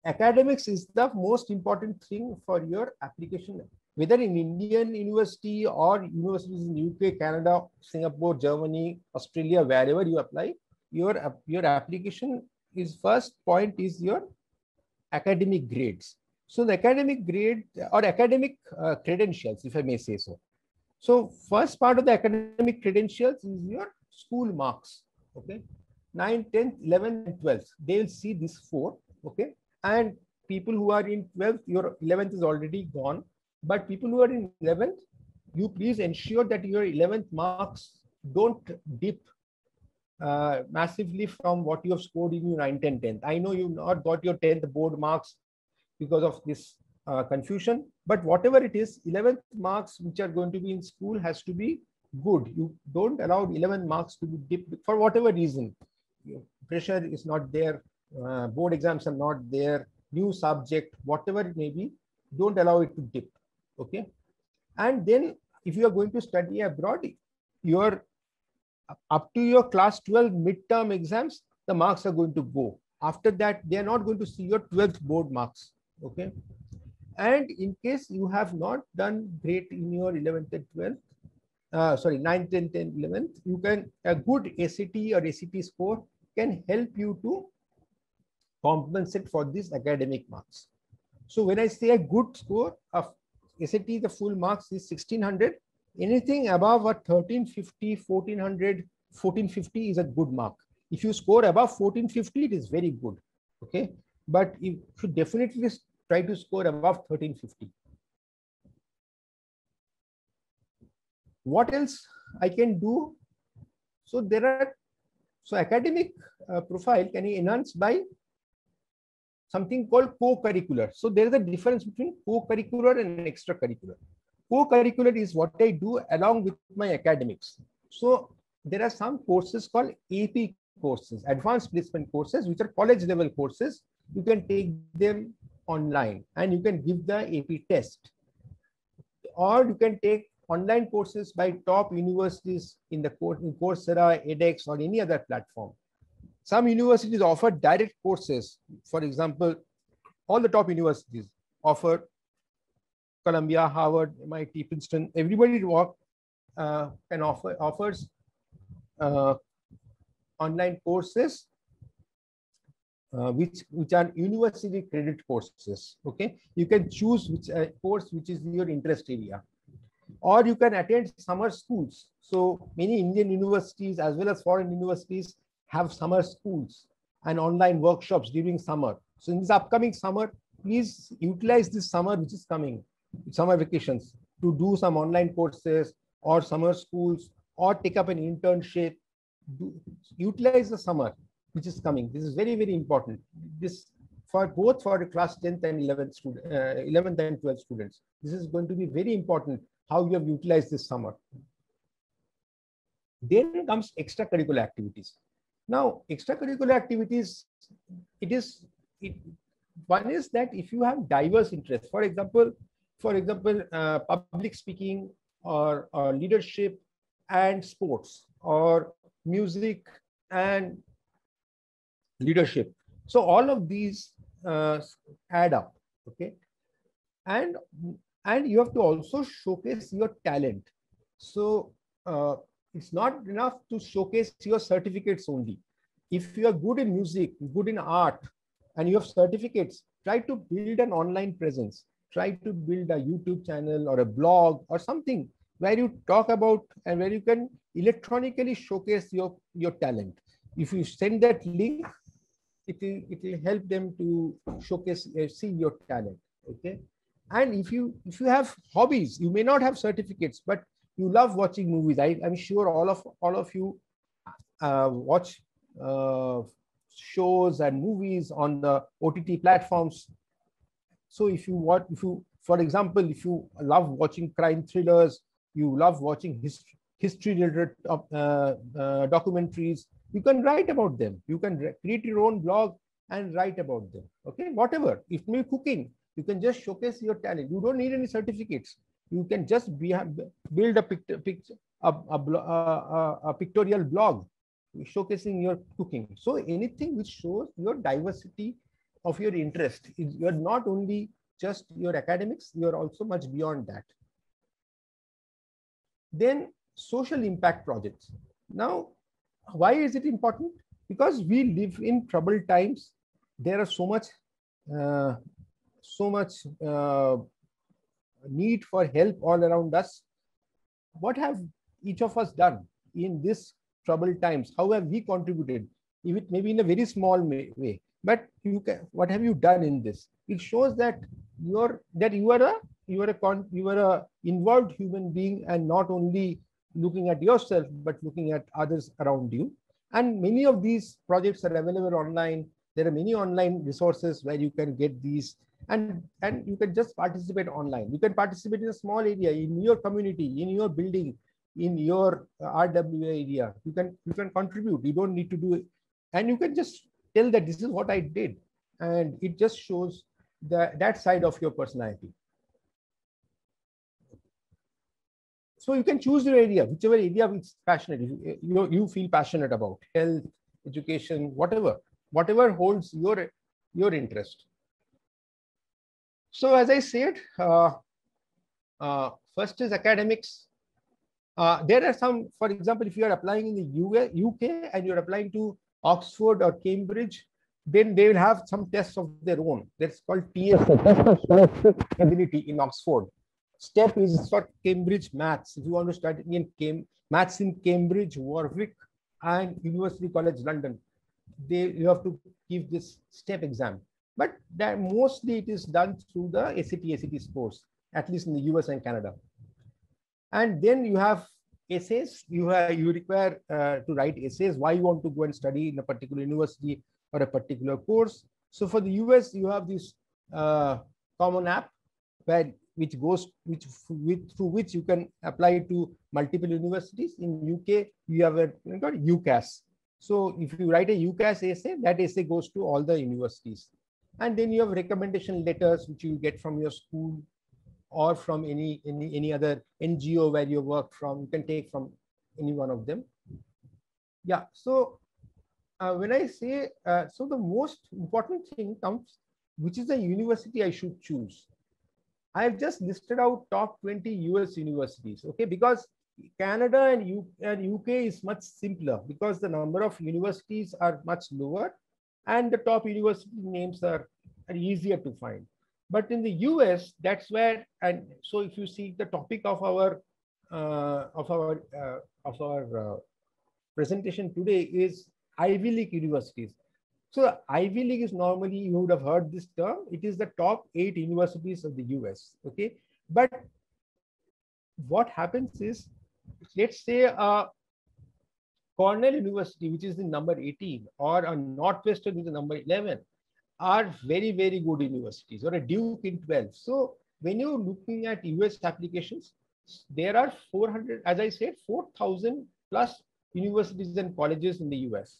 academics is the most important thing for your application. Whether in Indian university or universities in U K, Canada, Singapore, Germany, Australia, wherever you apply, your, your application is first point is your academic grades. So the academic grade or academic uh, credentials, if I may say so. So first part of the academic credentials is your school marks, okay? ninth, tenth, eleventh, and twelfth, they'll see these four, okay? And people who are in twelfth, your eleventh is already gone. But people who are in eleventh, you please ensure that your eleventh marks don't dip uh, massively from what you have scored in your ninth and tenth. I know you've not got your tenth board marks because of this uh, confusion, but whatever it is, eleventh marks which are going to be in school has to be good. You don't allow eleven marks to be dipped for whatever reason. Pressure is not there, uh, board exams are not there, new subject, whatever it may be, don't allow it to dip. Okay, and then if you are going to study abroad, your up to your class twelve midterm exams, the marks are going to go. After that, they are not going to see your twelfth board marks. Okay, and in case you have not done great in your eleventh and twelfth, uh, sorry, ninth, tenth, and eleventh, you can a good S A T or A C T score can help you to compensate for these academic marks. So when I say a good score of S A T, the full marks is sixteen hundred. Anything above a thirteen fifty, fourteen hundred, fourteen fifty is a good mark. If you score above fourteen fifty, it is very good. Okay, but you should definitely try to score above thirteen fifty. What else I can do? So there are so academic uh, profile can be enhanced by something called co-curricular. So there is a difference between co-curricular and extracurricular. Co-curricular is what I do along with my academics. So there are some courses called A P courses, advanced placement courses, which are college level courses. You can take them online and you can give the A P test, or you can take online courses by top universities in the course in Coursera, edX, or any other platform. Some universities offer direct courses. For example, all the top universities offer Columbia, Harvard, M I T, Princeton. Everybody walk, uh, can offer offers uh, online courses, uh, which which are university credit courses. Okay, you can choose which uh, course which is your interest area, or you can attend summer schools. So many Indian universities as well as foreign universities have summer schools and online workshops during summer. So in this upcoming summer, please utilize this summer which is coming, summer vacations, to do some online courses or summer schools, or take up an internship. Do, utilize the summer which is coming. This is very, very important. This for both for class tenth and eleventh student, uh, eleventh and twelfth students. This is going to be very important, how you have utilized this summer. Then comes extracurricular activities. Now, extracurricular activities, it is it, one is that if you have diverse interests, for example, for example, uh, public speaking or, or leadership and sports, or music and leadership. So all of these uh, add up, okay, and and you have to also showcase your talent. So uh, it's not enough to showcase your certificates only. If you are good in music, good in art, and you have certificates, try to build an online presence. Try to build a YouTube channel or a blog or something where you talk about and where you can electronically showcase your, your talent. If you send that link, it will, it will help them to showcase, uh, see your talent, okay? And if you, if you have hobbies, you may not have certificates, but you love watching movies. I, I'm sure all of, all of you uh, watch uh, shows and movies on the O T T platforms. So if you want, if you, for example, if you love watching crime thrillers, you love watching history, history-related uh, uh, documentaries, you can write about them. You can create your own blog and write about them, okay? Whatever, if you're cooking, you can just showcase your talent. You don't need any certificates. You can just be, build a picture, picture a, a, a, a pictorial blog showcasing your cooking. So anything which shows your diversity of your interest. You're not only just your academics, you're also much beyond that. Then social impact projects. Now, why is it important? Because we live in troubled times. There are so much, uh, so much uh, need for help all around us. What have each of us done in this troubled times? How have we contributed? If it may be in a very small way, but you can, what have you done in this? It shows that you're that you are a you are a con, you are a involved human being, and not only looking at yourself but looking at others around you. And many of these projects are available online. There are many online resources where you can get these, and and you can just participate online. You can participate in a small area, in your community, in your building, in your R W A area. You can you can contribute. You don't need to do it, and you can just tell that this is what I did, and it just shows the, that side of your personality. So you can choose your area, whichever area which is passionate, you, you, you feel passionate about, health, education, whatever, whatever holds your, your interest. So as I said, uh, uh, first is academics. Uh, there are some, for example, if you are applying in the U K and you're applying to Oxford or Cambridge, then they will have some tests of their own. That's called T S, Test of Scholastic Ability in Oxford. STEP is for Cambridge Maths. If you want to study in Cam Maths in Cambridge, Warwick, and University College London, they you have to give this STEP exam. But that mostly it is done through the S A T S A T scores, at least in the U S and Canada. And then you have essays. You have, you require uh, to write essays, why you want to go and study in a particular university or a particular course. So for the U S, you have this uh, common app where which goes which with through which you can apply to multiple universities. In U K, you have a, you know, UCAS. So if you write a UCAS essay, that essay goes to all the universities. And then you have recommendation letters, which you get from your school or from any, any, any other N G O where you work from. You can take from any one of them. Yeah, so uh, when I say, uh, so the most important thing comes, which is the university I should choose. I have just listed out top twenty U S universities, okay? Because Canada and, U and U K is much simpler because the number of universities are much lower and the top university names are, are easier to find. But in the U S, that's where, and so if you see the topic of our, uh, of our, uh, of our uh, presentation today is Ivy League universities. So the Ivy League is normally, you would have heard this term, it is the top eight universities of the U S, okay? But what happens is, let's say uh, Cornell University, which is the number eighteen, or a Northwestern with the number eleven, are very, very good universities, or a Duke in twelve. So when you're looking at U S applications, there are four hundred, as I said, four thousand plus universities and colleges in the U S.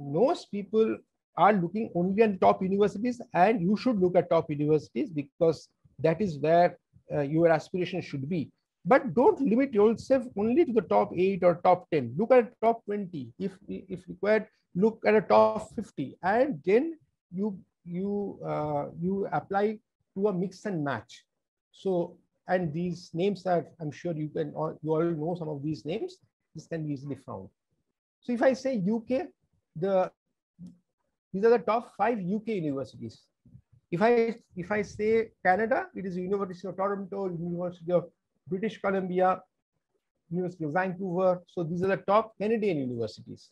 Most people are looking only at top universities, and you should look at top universities because that is where uh, your aspiration should be. But don't limit yourself only to the top eight or top ten. Look at top twenty. If, if required, look at a top fifty, and then you, you, uh, you apply to a mix and match. So, and these names are, I'm sure you can all, you all know some of these names. This can be easily found. So if I say U K, The, these are the top five U K universities. If I, if I say Canada, it is University of Toronto, University of British Columbia, University of Vancouver. So these are the top Canadian universities,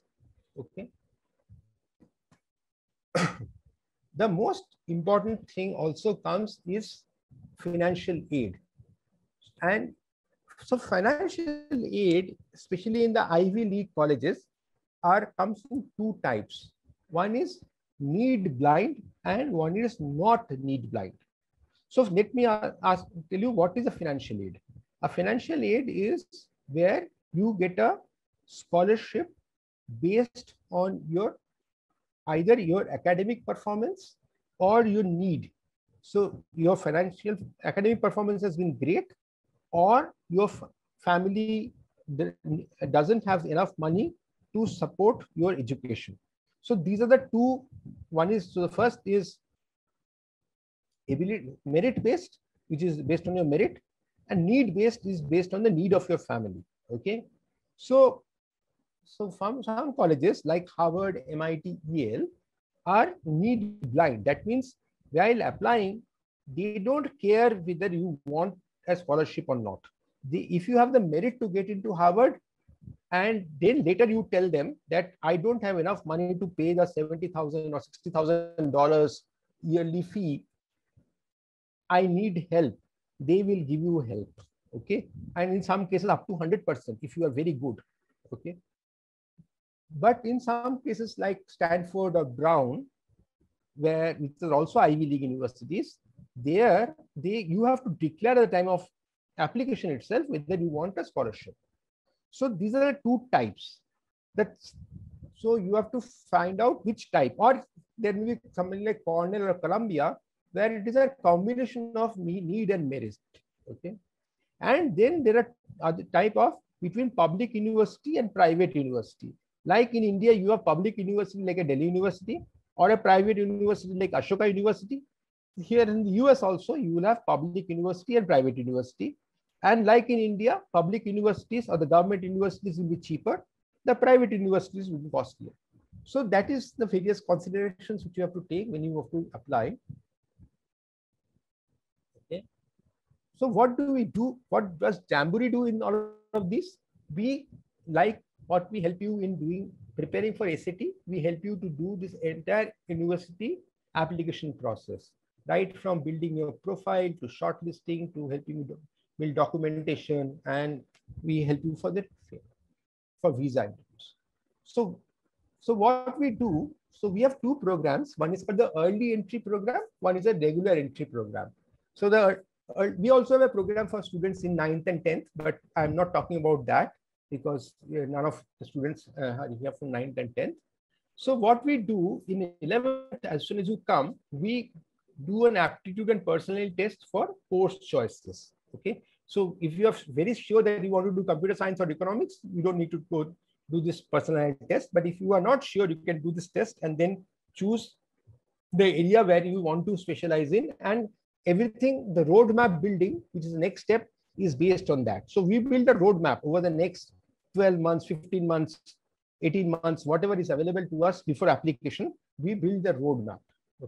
okay? The most important thing also comes is financial aid. And so financial aid, especially in the Ivy League colleges, are comes in two types. One is need blind and one is not need blind. So let me ask, tell you what is a financial aid. A financial aid is where you get a scholarship based on your either your academic performance or your need. So your financial academic performance has been great, or your family doesn't have enough money to support your education. So these are the two. One is, so the first is ability merit-based, which is based on your merit, and need-based is based on the need of your family, okay? So, so from some colleges like Harvard, M I T, Yale are need-blind. That means while applying, they don't care whether you want a scholarship or not. They, if you have the merit to get into Harvard, and then later you tell them that I don't have enough money to pay the seventy thousand dollars or sixty thousand dollars yearly fee, I need help. They will give you help, okay? And in some cases up to one hundred percent if you are very good, okay? But in some cases like Stanford or Brown, where which are also Ivy League universities, there they you have to declare at the time of application itself whether you want a scholarship. So these are the two types. That's, so you have to find out which type, or there may be something like Cornell or Columbia, where it is a combination of need and merit, okay? And then there are the type of between public university and private university. Like in India, you have public university like a Delhi University or a private university like Ashoka University. Here in the U S also, you will have public university and private university. And like in India, public universities or the government universities will be cheaper. The private universities will be costlier. So that is the various considerations which you have to take when you have to apply. Okay. So what do we do? What does Jamboree do in all of this? We, like what we help you in doing, preparing for S A T, we help you to do this entire university application process, right from building your profile to shortlisting to helping you do build documentation, and we help you for the for visa interviews. So, so what we do, so we have two programs. One is for the early entry program. One is a regular entry program. So the uh, we also have a program for students in ninth and tenth, but I'm not talking about that. because none of the students uh, are here from ninth and tenth. So what we do in eleventh, as soon as you come, we do an aptitude and personality test for course choices. Okay. So if you are very sure that you want to do computer science or economics, you don't need to go do this personality test. But if you are not sure, you can do this test and then choose the area where you want to specialize in, and everything, the roadmap building, which is the next step, is based on that. So we build a roadmap over the next twelve months, fifteen months, eighteen months, whatever is available to us before application, we build the roadmap.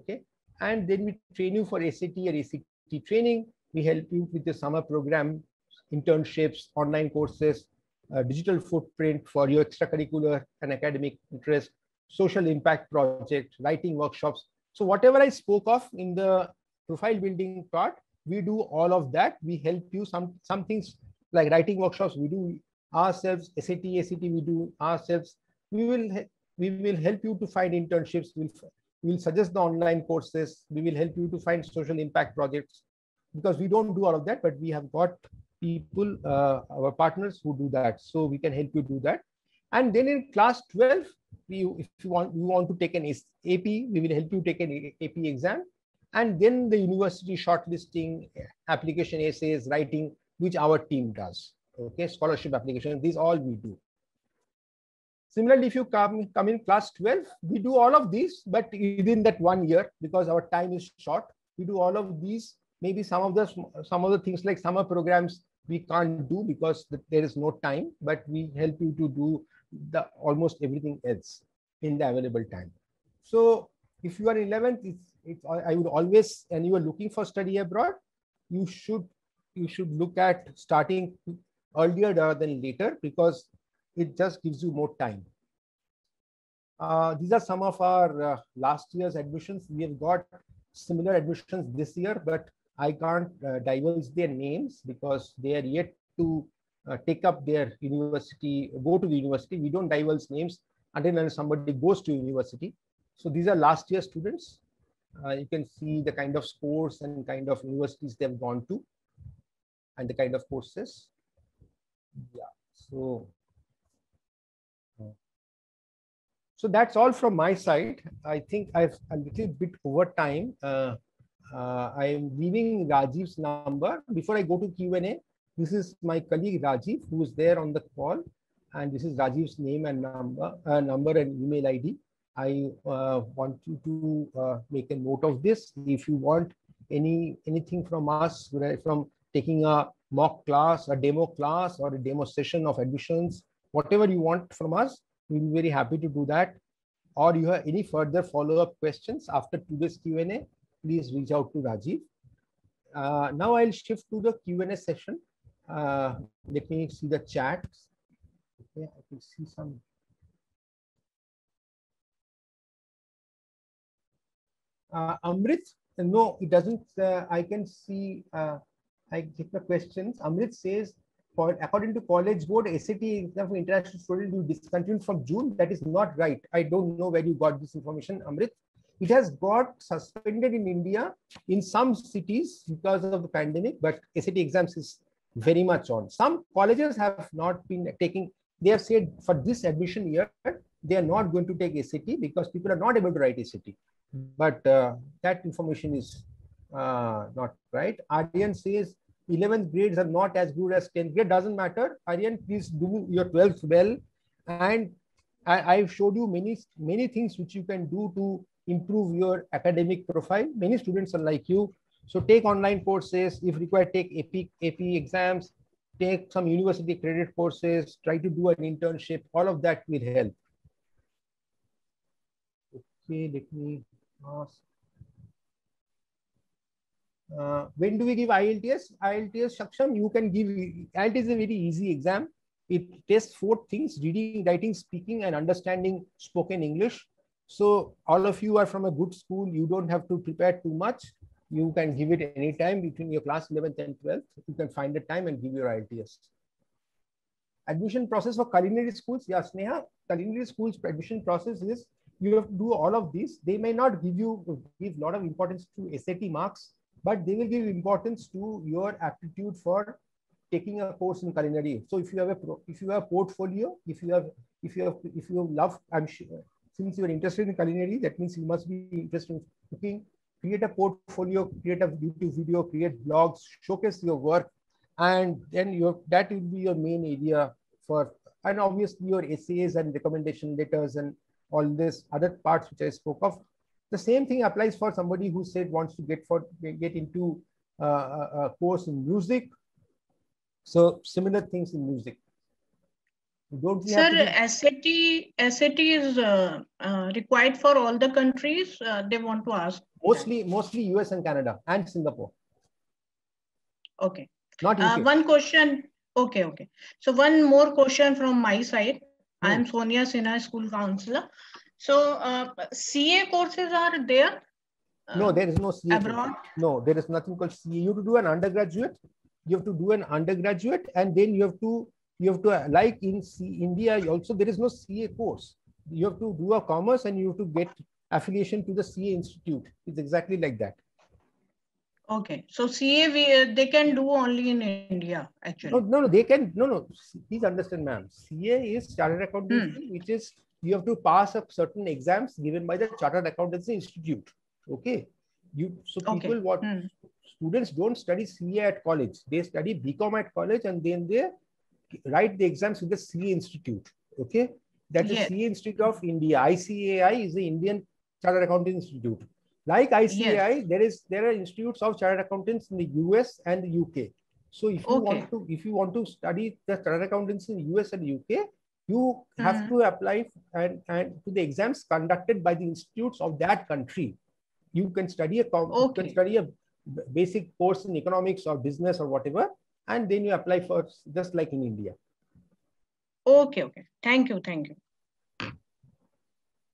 Okay. And then we train you for S A T or A C T training. We help you with the summer program, internships, online courses, uh, digital footprint for your extracurricular and academic interest, social impact project, writing workshops. So whatever I spoke of in the profile building part, we do all of that. We help you. Some, some things like writing workshops, we do ourselves. S A T, A C T, we do ourselves. We will, we will help you to find internships. We'll, we'll suggest the online courses. We will help you to find social impact projects, because we don't do all of that, but we have got people, uh, our partners who do that. So we can help you do that. And then in class twelve, we, if you want, you want to take an A P, we will help you take an A P exam. And then the university shortlisting, application essays, writing, which our team does. Okay, scholarship application, these all we do. Similarly, if you come, come in class twelve, we do all of these, but within that one year, because our time is short, we do all of these. Maybe some of the some of the things like summer programs we can't do because there is no time, but we help you to do the almost everything else in the available time. So if you are eleventh, it's, it's, I would always, and you are looking for study abroad, you should you should look at starting earlier rather than later, because it just gives you more time. Uh, these are some of our uh, last year's admissions. We have got similar admissions this year, but I can't uh, divulge their names because they are yet to uh, take up their university, go to the university. We don't divulge names until somebody goes to university. So these are last year students. Uh, you can see the kind of scores and kind of universities they've gone to and the kind of courses. Yeah, so, so that's all from my side. I think I've a little bit over time. Uh, Uh, I am leaving Rajiv's number. Before I go to Q and A, this is my colleague Rajiv, who is there on the call. And this is Rajiv's name and number, uh, number and email I D. I uh, want you to uh, make a note of this. If you want any anything from us, from taking a mock class, a demo class, or a demo session of admissions, whatever you want from us, we'll be very happy to do that. Or you have any further follow-up questions after today's Q and A, please reach out to Rajiv. Uh, now I'll shift to the Q and A session. Uh, let me see the chat. Okay, I can see some. Uh, Amrit, no, it doesn't. Uh, I can see, uh, I get the questions. Amrit says, according to College Board, S A T exam for international students will be discontinued from June. That is not right. I don't know where you got this information, Amrit. It has got suspended in India in some cities because of the pandemic, but S A T exams is very much on. Some colleges have not been taking, they have said for this admission year, they are not going to take S A T because people are not able to write S A T. But uh, that information is uh, not right. Aryan says eleventh grades are not as good as tenth grade. Doesn't matter. Aryan, please do your twelfth well. And I, I've showed you many, many things which you can do to improve your academic profile. Many students are like you. So take online courses, if required, take A P, A P exams, take some university credit courses, try to do an internship, all of that will help. Okay, let me ask. Uh, when do we give I E L T S? I E L T S, Shaksham, you can give, I E L T S is a very easy exam. It tests four things: reading, writing, speaking, and understanding spoken English. So all of you are from a good school. You don't have to prepare too much. You can give it any time between your class eleventh and twelfth. You can find a time and give your I E L T S. Admission process for culinary schools. Yes, Neha, culinary schools admission process is you have to do all of these. They may not give you give a lot of importance to S A T marks, but they will give importance to your aptitude for taking a course in culinary. So if you have a if you have portfolio, if you have if you have if you love, I'm sure, since you are interested in culinary, that means you must be interested in cooking. Create a portfolio, create a YouTube video, create blogs, showcase your work, and then your that will be your main area for, and obviously your essays and recommendation letters and all this other parts which I spoke of. The same thing applies for somebody who said wants to get for get into uh, a course in music. So similar things in music. Don't we Sir, have to SAT SAT is uh, uh, required for all the countries. Uh, they want to ask. Mostly, mostly U S and Canada and Singapore. Okay. Not uh, one question. Okay, okay. So one more question from my side. Hmm. I am Sonia Sinha, school counselor. So uh, C A courses are there? Uh, no, there is no C A. Abroad? No, there is nothing called C A. You have to do an undergraduate. You have to do an undergraduate, and then you have to you have to like in C, India also there is no C A course. You have to do a commerce, and you have to get affiliation to the C A institute. It's exactly like that. Okay, so C A we, they can do only in India actually. No, no, no, they can no, no. Please understand, ma'am. C A is Chartered Accountancy, hmm. which is you have to pass up certain exams given by the Chartered Accountancy Institute. Okay, you so people okay. what. Hmm. Students don't study C A at college. They study B Com at college, and then they write the exams with the C A Institute. Okay, that yes. is C A Institute of India. I C A I is the Indian Chartered Accounting Institute. Like I C A I, yes. there is there are institutes of chartered accountants in the U S and the U K. So if you okay. want to if you want to study the chartered accountants in the U S and U K, you mm. have to apply and and to the exams conducted by the institutes of that country. You can study a okay. you can study a basic course in economics or business or whatever, and then you apply for just like in India. Okay, okay. Thank you, thank you.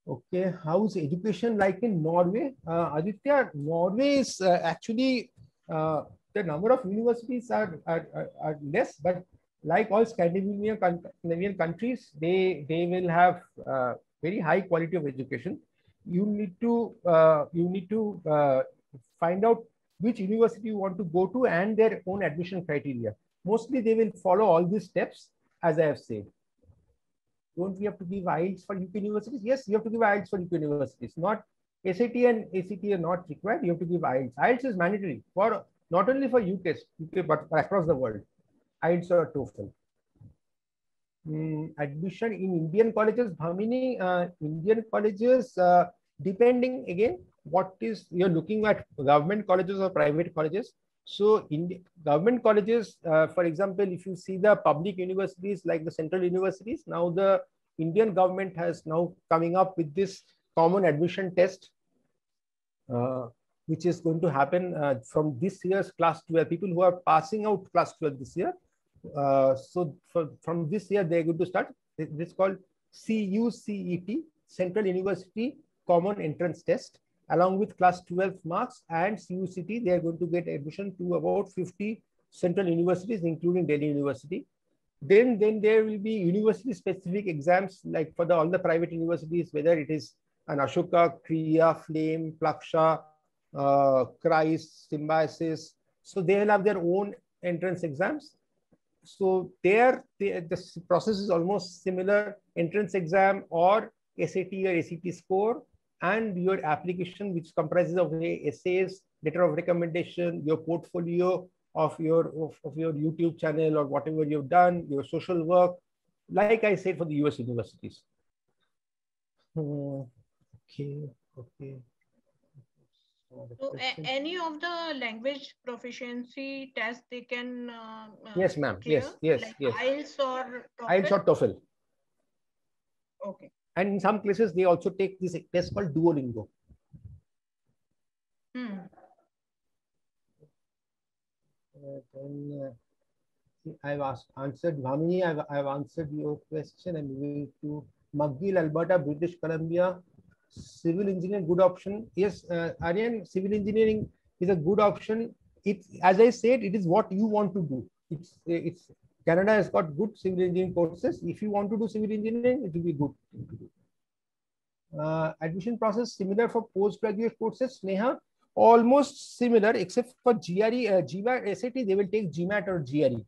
Okay, how's education like in Norway? Uh, Aditya, Norway is uh, actually uh, the number of universities are, are, are, are less, but like all Scandinavian, Scandinavian countries, they, they will have uh, very high quality of education. You need to, uh, you need to uh, find out which university you want to go to and their own admission criteria. Mostly they will follow all these steps as I have said. Don't we have to give I E L T S for U K universities? Yes, you have to give I E L T S for U K universities. Not S A T and A C T are not required. You have to give I E L T S. I E L T S is mandatory for not only for U K, U K but across the world. I E L T S or TOEFL. Mm, admission in Indian colleges, how many uh, Indian colleges, uh, depending again, what is you're looking at government colleges or private colleges. So in the government colleges, uh, for example, if you see the public universities like the central universities, now the Indian government has now coming up with this common admission test, uh, which is going to happen uh, from this year's class twelve, people who are passing out class twelve this year. Uh, so for, from this year, they're going to start. It's called C U C E T, Central University Common Entrance Test. Along with class twelve marks and C U C T, they are going to get admission to about fifty central universities, including Delhi University. Then, then there will be university-specific exams, like for the, all the private universities, whether it is an Ashoka, Kriya, Flame, Plaksha, uh, Christ, Symbiosis. So they will have their own entrance exams. So there, they, the process is almost similar: entrance exam or S A T or A C T score, and your application, which comprises of essays, letter of recommendation, your portfolio of your, of, of your YouTube channel or whatever you've done, your social work, like I said, for the U S universities. Okay, okay. So any of the language proficiency tests they can uh, Yes, ma'am, yes, yes, like yes. I E L T S or TOEFL? I E L T S or TOEFL. Okay. And in some places, they also take this test called Duolingo. Hmm. Uh, then, uh, I've asked, answered Vamini, I've, I've answered your question. I'm moving to McGill, Alberta, British Columbia. Civil engineering, good option. Yes, uh, Aryan, civil engineering is a good option. It, as I said, it is what you want to do. It's, it's Canada has got good civil engineering courses. If you want to do civil engineering, it will be good. Uh, admission process similar for postgraduate courses, Neha, almost similar except for G R E, uh, G M A T, S A T, they will take G M A T or G R E.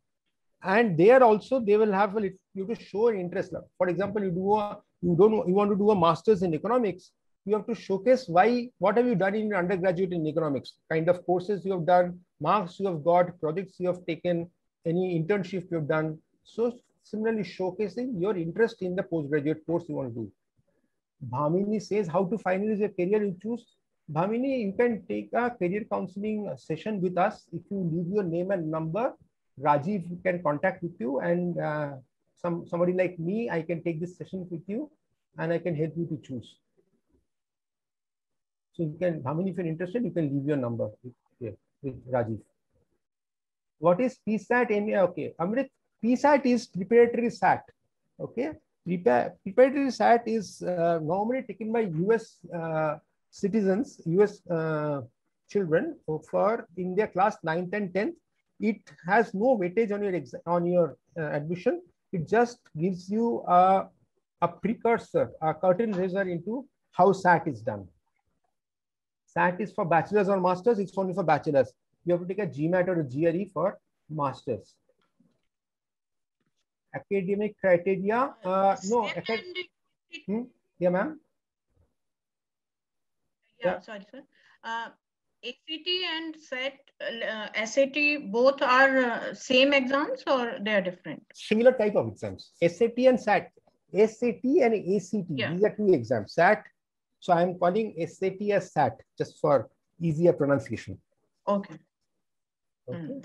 and there also they will have a, you to show an interest level. For example, you do a you don't you want to do a master's in economics, you have to showcase why, what have you done in your undergraduate in economics, kind of courses you have done, marks you have got, projects you have taken, any internship you have done. So similarly, showcasing your interest in the postgraduate course you want to do. Bhamini says, how to finalize your career you choose. Bhamini, you can take a career counseling session with us. If you leave your name and number, Rajiv can contact with you, and uh, some somebody like me, I can take this session with you and I can help you to choose. So you can, Bhamini, if you're interested, you can leave your number with, with Rajiv. What is P SAT? Okay, Amrit, P SAT is preparatory S A T. Okay, Prepar preparatory S A T is uh, normally taken by U S uh, citizens, U S uh, children for in their class ninth and tenth. It has no weightage on your exam, on your uh, admission. It just gives you a, a precursor, a curtain raiser into how S A T is done. S A T is for bachelor's or master's. It's only for bachelor's. You have to take a GMAT or a G R E for master's. Academic criteria, uh, no. Acad hmm? Yeah, ma'am. Yeah, yeah, sorry, sir. Uh, A C T and S A T, uh, S A T, both are uh, same exams or they are different? Similar type of exams. S A T and S A T. S A T and A C T. Yeah. These are two exams. S A T. So I am calling S A T as S A T just for easier pronunciation. Okay. Okay. Mm.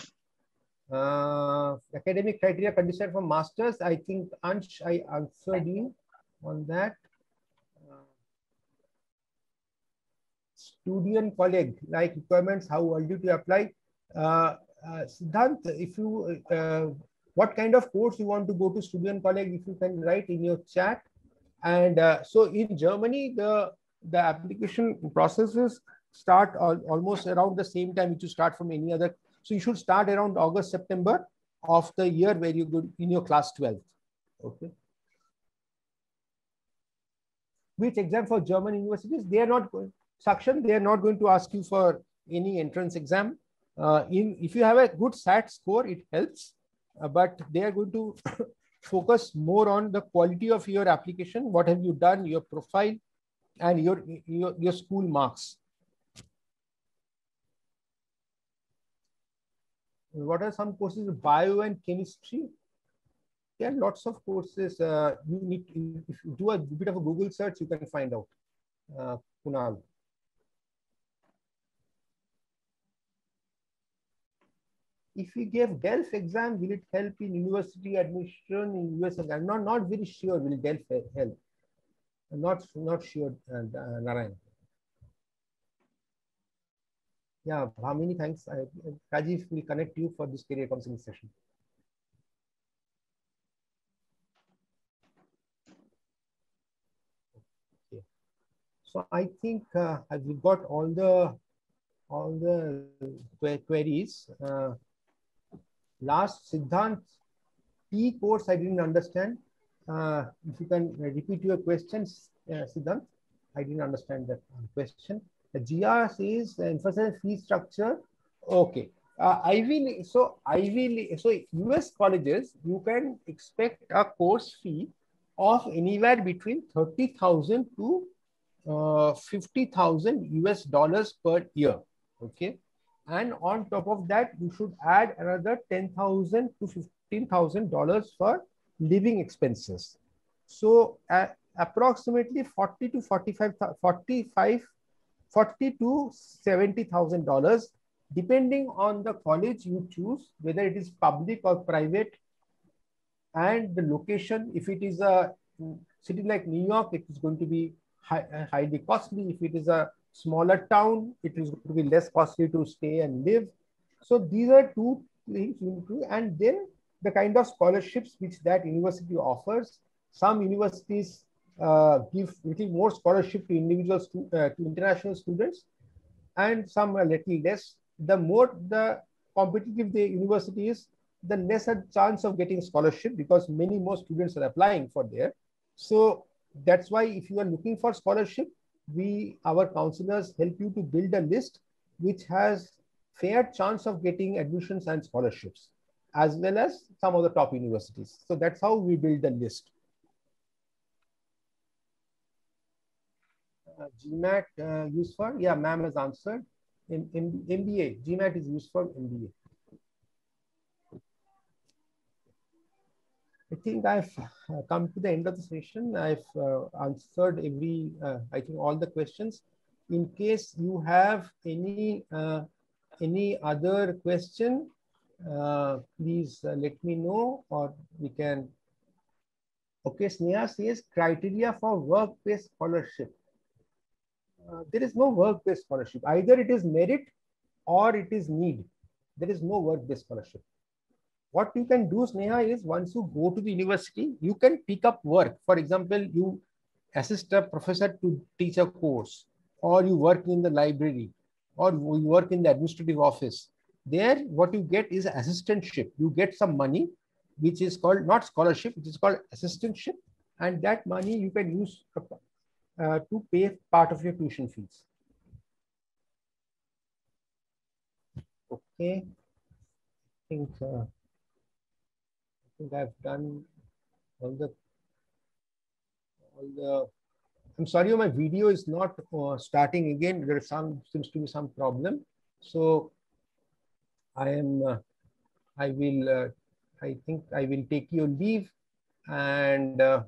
Uh, academic criteria condition for masters. I think Ansh, I answered you on that. Student colleague, like requirements, how early to apply. Uh, uh, Siddhant, if you, uh, what kind of course you want to go to student colleague, if you can write in your chat. And uh, so in Germany, the, the application processes start al almost around the same time which you start from any other. So you should start around August, September of the year where you go in your class twelve. Okay. Which exam for German universities? They are not going. Section, they are not going to ask you for any entrance exam. Uh, in if you have a good S A T score, it helps, uh, but they are going to focus more on the quality of your application. What have you done, your profile, and your your, your school marks. What are some courses? Bio and chemistry. There are lots of courses. Uh, you need to, if you do a bit of a Google search, you can find out. Uh, Kunal. If we gave D E L F exam, will it help in university admission in U S? I'm not, not very sure will D E L F help. I'm not, not sure, uh, uh, Narayan. Yeah, Bhamini, thanks. I, uh, Rajiv will connect you for this career counseling session. Okay. So I think uh, we've got all the, all the queries. Uh, Last, Siddhant, T course I didn't understand. Uh, if you can repeat your questions, uh, Siddhant, I didn't understand that question. The G R says uh, emphasis fee structure. Okay, uh, Ivy League. So Ivy League. So U S colleges, you can expect a course fee of anywhere between thirty thousand to uh, fifty thousand U S dollars per year. Okay. And on top of that, you should add another ten thousand to fifteen thousand dollars for living expenses. So uh, approximately forty to seventy thousand dollars, depending on the college you choose, whether it is public or private, and the location. If it is a city like New York, it is going to be high, uh, highly costly. If it is a smaller town, it is going to be less costly to stay and live. So these are two things you need to, and then the kind of scholarships which that university offers. Some universities uh, give little more scholarship to individuals, to, uh, to international students, and some a little less. The more the competitive the university is, the lesser chance of getting scholarship because many more students are applying for there. So that's why if you are looking for scholarship, we, our counselors, help you to build a list which has fair chance of getting admissions and scholarships. as well as some of the top universities. So that's how we build the list. Uh, GMAT uh, used for, yeah, ma'am has answered. In, in M B A, GMAT is used for M B A. I think I've come to the end of the session. I've uh, answered every, uh, I think all the questions. In case you have any, uh, any other question, uh, please uh, let me know, or we can. Okay, Sneha says criteria for work-based scholarship. Uh, there is no work-based scholarship. Either it is merit or it is need. There is no work-based scholarship. What you can do, Sneha, is once you go to the university, you can pick up work. For example, you assist a professor to teach a course, or you work in the library, or you work in the administrative office. There, what you get is assistantship. You get some money, which is called not scholarship, it is called assistantship. And that money you can use uh, to pay part of your tuition fees. Okay. I think, uh, I think I've done all the, all the, I'm sorry, my video is not uh, starting again. There is some, seems to be some problem. So I am, uh, I will, uh, I think I will take your leave, and uh,